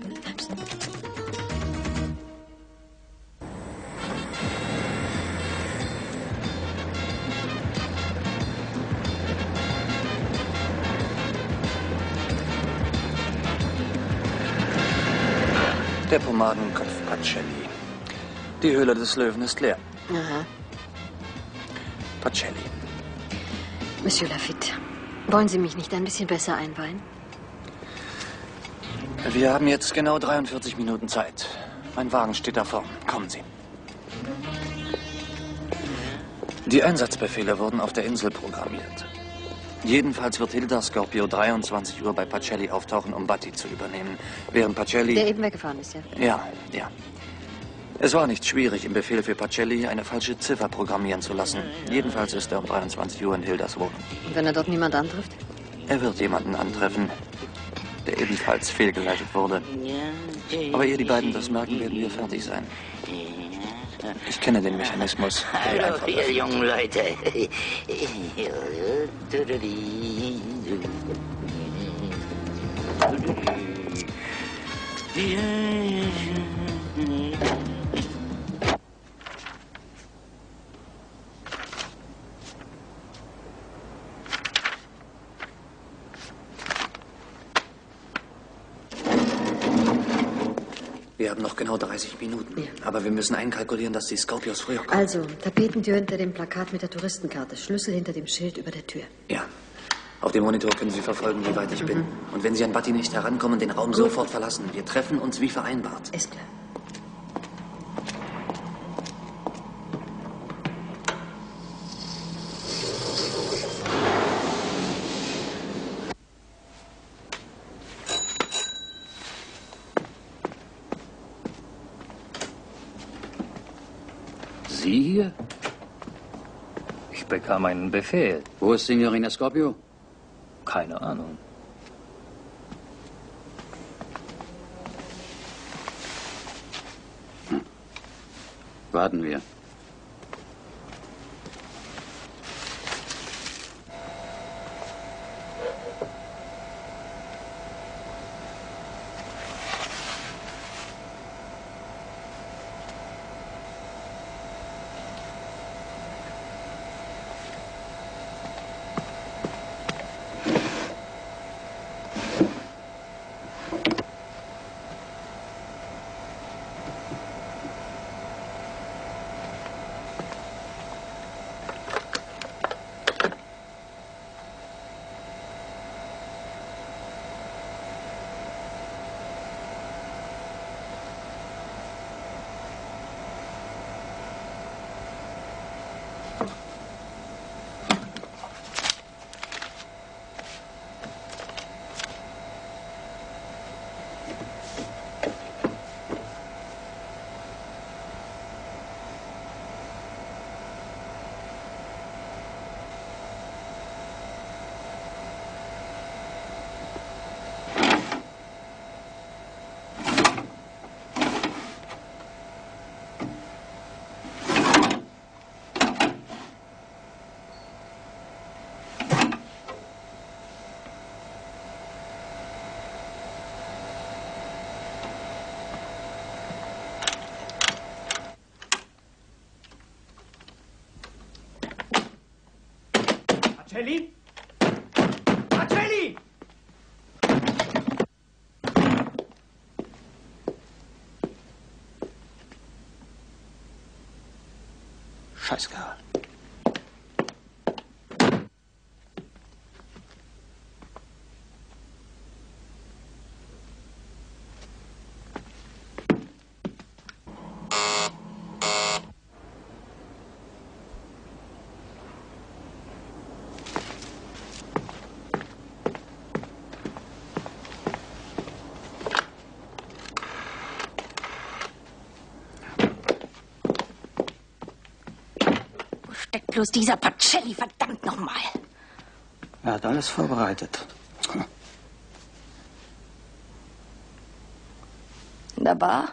Der Pomadenkopf hat Cheli. Die Höhle des Löwen ist leer. Aha. Pacelli. Monsieur Lafitte, wollen Sie mich nicht ein bisschen besser einweihen? Wir haben jetzt genau dreiundvierzig Minuten Zeit. Mein Wagen steht da vorn. Kommen Sie. Die Einsatzbefehle wurden auf der Insel programmiert. Jedenfalls wird Hilda Scorpio dreiundzwanzig Uhr bei Pacelli auftauchen, um Batti zu übernehmen. Während Pacelli... Der eben weggefahren ist, ja? Ja, ja. Es war nicht schwierig, im Befehl für Pacelli eine falsche Ziffer programmieren zu lassen. Jedenfalls ist er um dreiundzwanzig Uhr in Hildas Wohnung. Und wenn er dort niemand antrifft? Er wird jemanden antreffen, der ebenfalls fehlgeleitet wurde. Aber ehe die beiden das merken, werden wir fertig sein. Ich kenne den Mechanismus. Hallo, ihr jungen Leute. Wir haben noch genau dreißig Minuten. Ja. Aber wir müssen einkalkulieren, dass die Scorpios früher kommen. Also, Tapetentür hinter dem Plakat mit der Touristenkarte, Schlüssel hinter dem Schild über der Tür. Ja. Auf dem Monitor können Sie verfolgen, wie weit ich mhm. bin. Und wenn Sie an Batti nicht herankommen, den Raum Gut. sofort verlassen. Wir treffen uns wie vereinbart. Ist klar. Sie hier? Ich bekam einen Befehl. Wo ist Signorina Scorpio? Keine Ahnung. Hm. Warten wir. Cheli? Cheli! Scheiß Kerl. Bloß dieser Pacelli, verdammt nochmal. Er hat alles vorbereitet. Hm. In der Bar?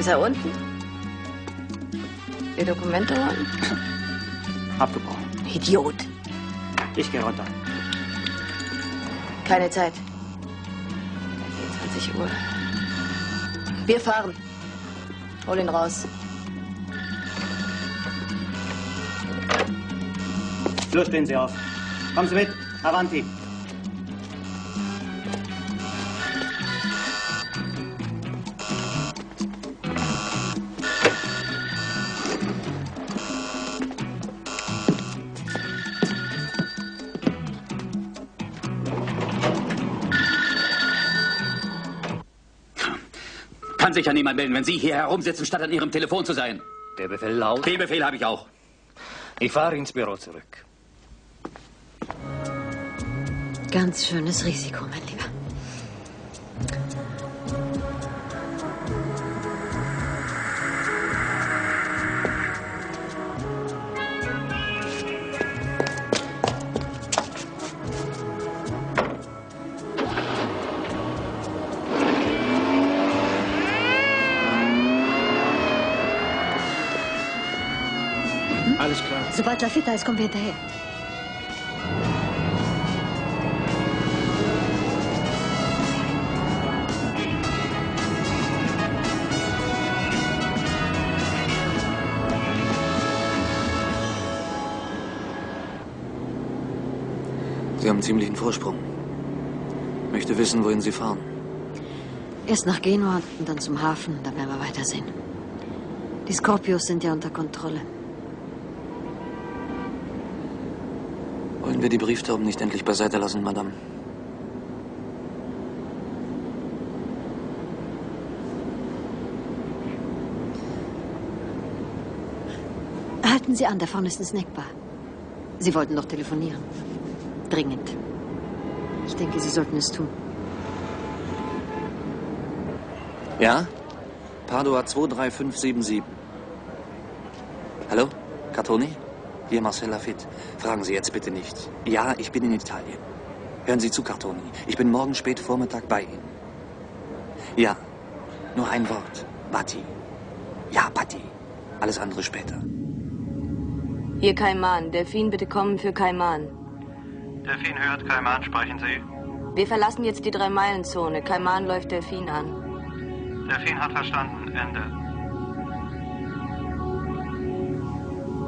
Ist er unten? Die Dokumente holen? Abgebrochen. Idiot. Ich gehe runter. Keine Zeit. vierundzwanzig Uhr. Wir fahren. Hol ihn raus. Los, stehen Sie auf. Kommen Sie mit. Avanti. Kann sich ja niemand melden, wenn Sie hier herumsitzen, statt an Ihrem Telefon zu sein. Der Befehl lautet... Den Befehl habe ich auch. Ich fahre ins Büro zurück. Ganz schönes Risiko, mein Lieber. Hm? Alles klar. Sobald Lafitte da ist, kommen wir hinterher. Sie haben ziemlichen Vorsprung. Möchte wissen, wohin Sie fahren. Erst nach Genua und dann zum Hafen, dann werden wir weitersehen. Die Scorpios sind ja unter Kontrolle. Wollen wir die Brieftauben nicht endlich beiseite lassen, Madame? Halten Sie an, da vorne ist eine Snackbar. Sie wollten doch telefonieren. Dringend. Ich denke, Sie sollten es tun. Ja? Padua zwei drei fünf sieben sieben. Hallo? Cartoni? Hier Marcel Lafitte. Fragen Sie jetzt bitte nicht. Ja, ich bin in Italien. Hören Sie zu, Cartoni. Ich bin morgen spät Vormittag bei Ihnen. Ja. Nur ein Wort. Batti. Ja, Batti. Alles andere später. Hier Kaiman. Delfin, bitte kommen für Kaiman. Delfin hört, Kaiman, sprechen Sie. Wir verlassen jetzt die Drei-Meilen-Zone. Kaiman läuft Delfin an. Delfin hat verstanden. Ende.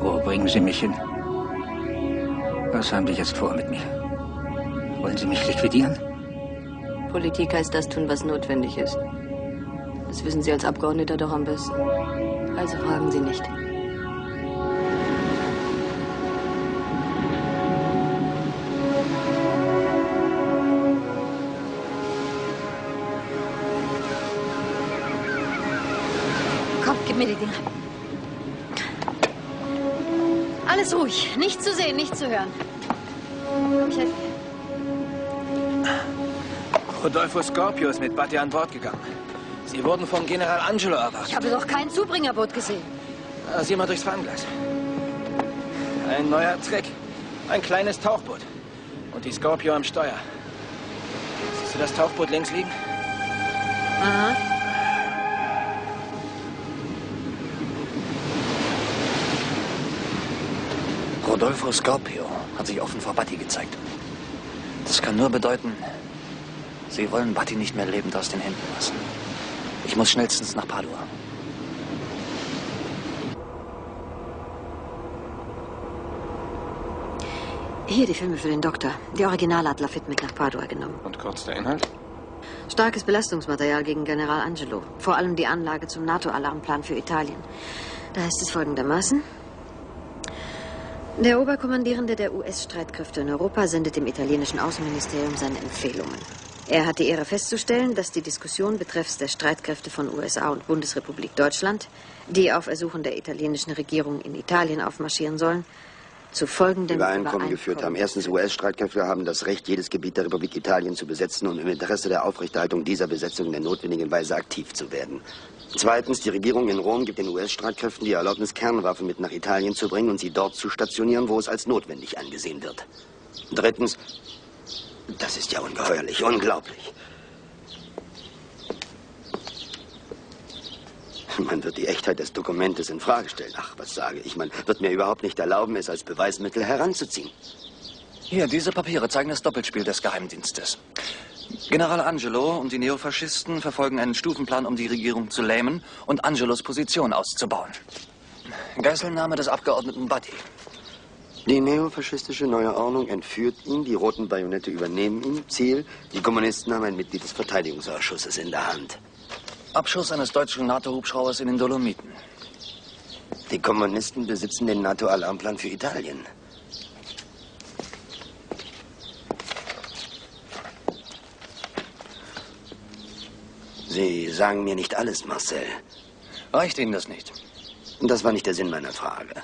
Wo bringen Sie mich hin? Was haben Sie jetzt vor mit mir? Wollen Sie mich liquidieren? Politik heißt das tun, was notwendig ist. Das wissen Sie als Abgeordneter doch am besten. Also fragen Sie nicht. Alles ruhig. Nichts zu sehen, nichts zu hören. Komm, ich helfe dir. Rodolfo Scorpio ist mit Batti an Bord gegangen. Sie wurden von General Angelo erwartet. Ich habe doch kein Zubringerboot gesehen. Da ist jemand durchs Fernglas. Ein neuer Trick. Ein kleines Tauchboot. Und die Scorpio am Steuer. Siehst du das Tauchboot links liegen? Aha. Rodolfo Scorpio hat sich offen vor Batti gezeigt. Das kann nur bedeuten, sie wollen Batti nicht mehr lebend aus den Händen lassen. Ich muss schnellstens nach Padua. Hier die Filme für den Doktor. Die Originale hat Lafitte mit nach Padua genommen. Und kurz der Inhalt? Starkes Belastungsmaterial gegen General Angelo. Vor allem die Anlage zum NATO-Alarmplan für Italien. Da heißt es folgendermaßen... Der Oberkommandierende der U S-Streitkräfte in Europa sendet dem italienischen Außenministerium seine Empfehlungen. Er hat die Ehre festzustellen, dass die Diskussion betreffs der Streitkräfte von U S A und Bundesrepublik Deutschland, die auf Ersuchen der italienischen Regierung in Italien aufmarschieren sollen, zu folgendem Übereinkommen geführt haben. Erstens, U S-Streitkräfte haben das Recht, jedes Gebiet der Republik Italien zu besetzen und im Interesse der Aufrechterhaltung dieser Besetzung in der notwendigen Weise aktiv zu werden. Zweitens, die Regierung in Rom gibt den U S-Streitkräften die Erlaubnis, Kernwaffen mit nach Italien zu bringen und sie dort zu stationieren, wo es als notwendig angesehen wird. Drittens, das ist ja ungeheuerlich, unglaublich. Man wird die Echtheit des Dokumentes in Frage stellen. Ach, was sage ich? Man wird mir überhaupt nicht erlauben, es als Beweismittel heranzuziehen. Hier, diese Papiere zeigen das Doppelspiel des Geheimdienstes. General Angelo und die Neofaschisten verfolgen einen Stufenplan, um die Regierung zu lähmen und Angelos Position auszubauen. Geiselnahme des Abgeordneten Batti. Die neofaschistische neue Ordnung entführt ihn, die roten Bajonette übernehmen ihn. Ziel, die Kommunisten haben ein Mitglied des Verteidigungsausschusses in der Hand. Abschuss eines deutschen NATO-Hubschraubers in den Dolomiten. Die Kommunisten besitzen den NATO-Alarmplan für Italien. Sie sagen mir nicht alles, Marcel. Reicht Ihnen das nicht? Das war nicht der Sinn meiner Frage.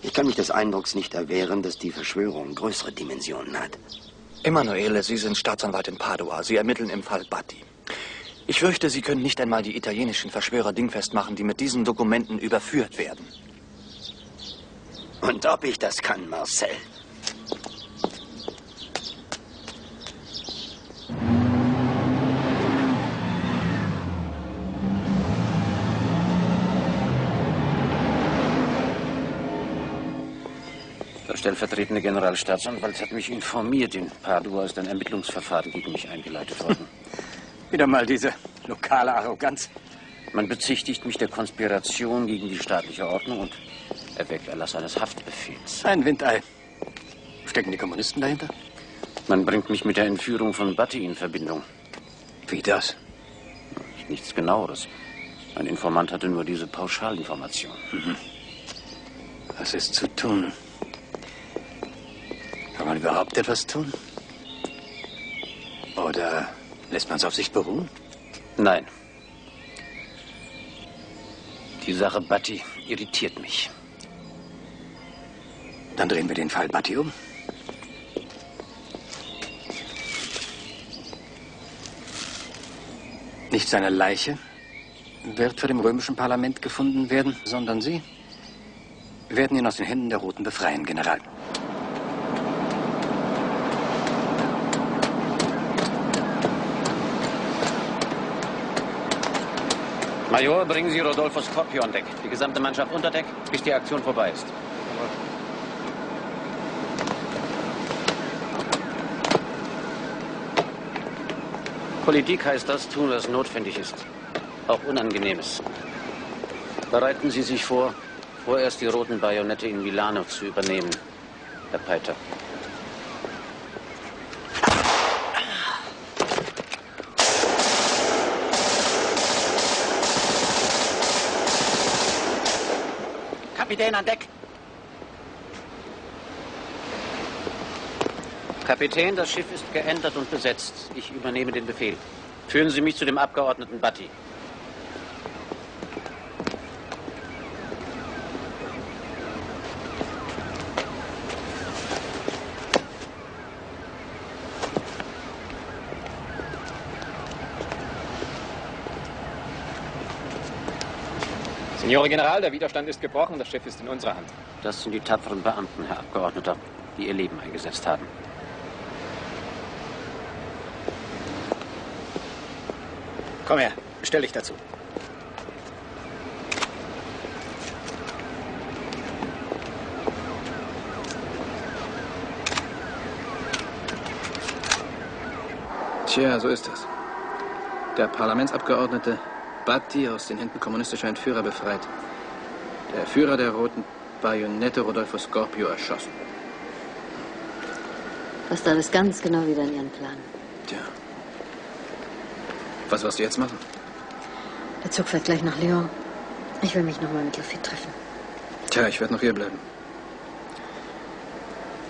Ich kann mich des Eindrucks nicht erwehren, dass die Verschwörung größere Dimensionen hat. Emanuele, Sie sind Staatsanwalt in Padua. Sie ermitteln im Fall Batti. Ich fürchte, Sie können nicht einmal die italienischen Verschwörer dingfest machen, die mit diesen Dokumenten überführt werden. Und ob ich das kann, Marcel? Der stellvertretende Generalstaatsanwalt hat mich informiert, in Padua ist ein Ermittlungsverfahren gegen mich eingeleitet worden. Wieder mal diese lokale Arroganz. Man bezichtigt mich der Konspiration gegen die staatliche Ordnung und erweckt Erlass eines Haftbefehls. Ein Windei. Stecken die Kommunisten dahinter? Man bringt mich mit der Entführung von Batti in Verbindung. Wie das? Nichts Genaueres. Mein Informant hatte nur diese Pauschalinformation. Mhm. Was ist zu tun? Kann man überhaupt etwas tun? Oder lässt man es auf sich beruhen? Nein. Die Sache Batti irritiert mich. Dann drehen wir den Fall Batti um. Nicht seine Leiche wird vor dem römischen Parlament gefunden werden, sondern Sie werden ihn aus den Händen der Roten befreien, General. Major, bringen Sie Rodolfo Scorpio an Deck. Die gesamte Mannschaft unter Deck, bis die Aktion vorbei ist. Politik heißt das tun, was notwendig ist. Auch Unangenehmes. Bereiten Sie sich vor, vorerst die roten Bajonette in Milano zu übernehmen, Herr Peiter. Kapitän an Deck. Kapitän, das Schiff ist geändert und besetzt. Ich übernehme den Befehl. Führen Sie mich zu dem Abgeordneten Batti. Signore General, der Widerstand ist gebrochen, das Schiff ist in unserer Hand. Das sind die tapferen Beamten, Herr Abgeordneter, die ihr Leben eingesetzt haben. Komm her, stell dich dazu. Tja, so ist das. Der Parlamentsabgeordnete Batti aus den Händen kommunistischer Entführer befreit. Der Führer der roten Bajonette, Rodolfo Scorpio, erschossen. Passt alles ganz genau wieder in Ihren Plan. Tja. Was wirst du jetzt machen? Der Zug fährt gleich nach Lyon. Ich will mich nochmal mit Lafitte treffen. Tja, ich werde noch hier bleiben.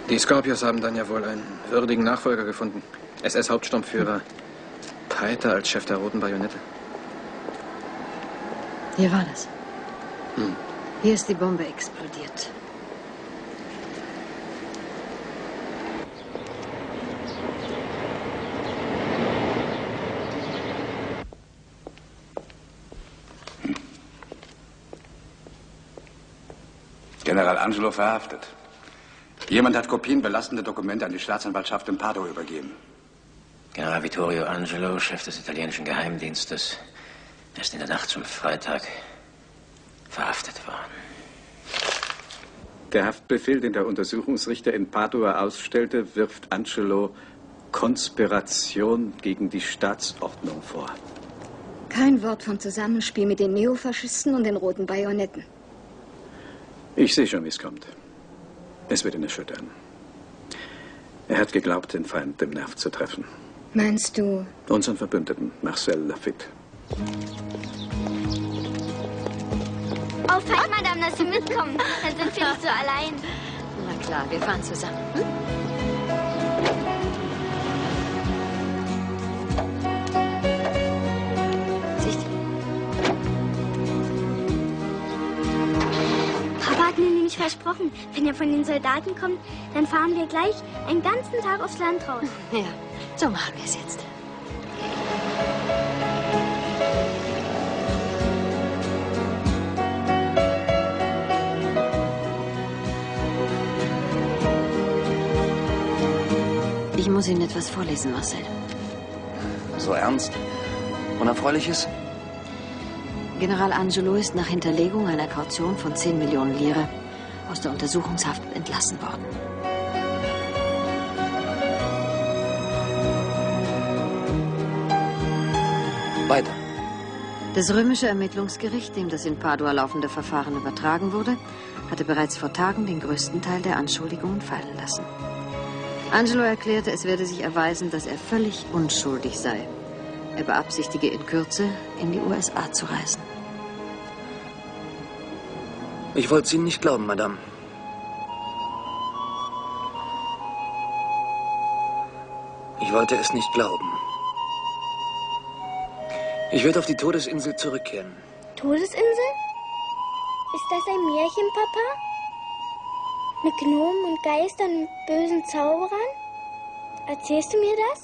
Die Scorpios haben dann ja wohl einen würdigen Nachfolger gefunden. S S-Hauptsturmführer Peiter als Chef der roten Bajonette. Hier war das. Hm. Hier ist die Bombe explodiert. Hm. General Angelo verhaftet. Jemand hat Kopien belastender Dokumente an die Staatsanwaltschaft in Padua übergeben. General Vittorio Angelo, Chef des italienischen Geheimdienstes, er ist in der Nacht zum Freitag verhaftet worden. Der Haftbefehl, den der Untersuchungsrichter in Padua ausstellte, wirft Angelo Konspiration gegen die Staatsordnung vor. Kein Wort vom Zusammenspiel mit den Neofaschisten und den roten Bajonetten. Ich sehe schon, wie es kommt. Es wird ihn erschüttern. Er hat geglaubt, den Feind im Nerv zu treffen. Meinst du? Unseren Verbündeten, Marcel Lafitte. Oh, fein, Madame, dass Sie mitkommen. Dann sind wir nicht so allein. Na klar, wir fahren zusammen. Hm? Sicht. Papa hat mir nämlich versprochen, wenn er von den Soldaten kommt, dann fahren wir gleich einen ganzen Tag aufs Land raus. Ja, so machen wir es jetzt. Ich muss Ihnen etwas vorlesen, Marcel. So ernst? Unerfreuliches? General Angelo ist nach Hinterlegung einer Kaution von zehn Millionen Lire aus der Untersuchungshaft entlassen worden. Weiter. Das römische Ermittlungsgericht, dem das in Padua laufende Verfahren übertragen wurde, hatte bereits vor Tagen den größten Teil der Anschuldigungen fallen lassen. Angelo erklärte, es werde sich erweisen, dass er völlig unschuldig sei. Er beabsichtige in Kürze, in die U S A zu reisen. Ich wollte es Ihnen nicht glauben, Madame. Ich wollte es nicht glauben. Ich werde auf die Todesinsel zurückkehren. Todesinsel? Ist das ein Märchen, Papa? Mit Gnomen und Geistern und bösen Zauberern? Erzählst du mir das?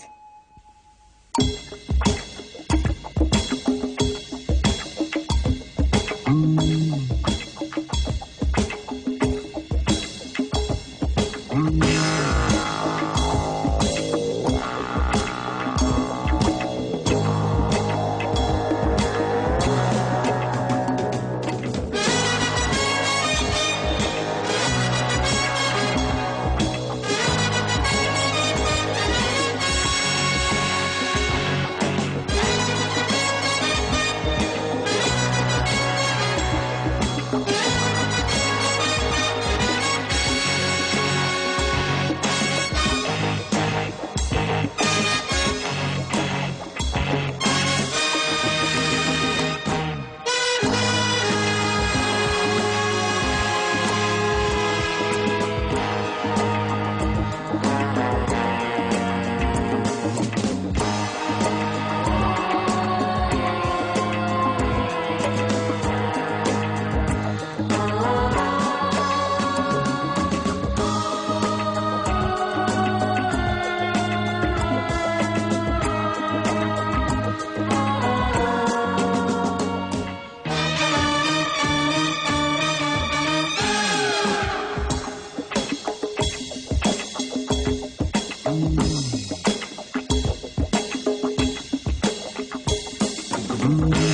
Ooh.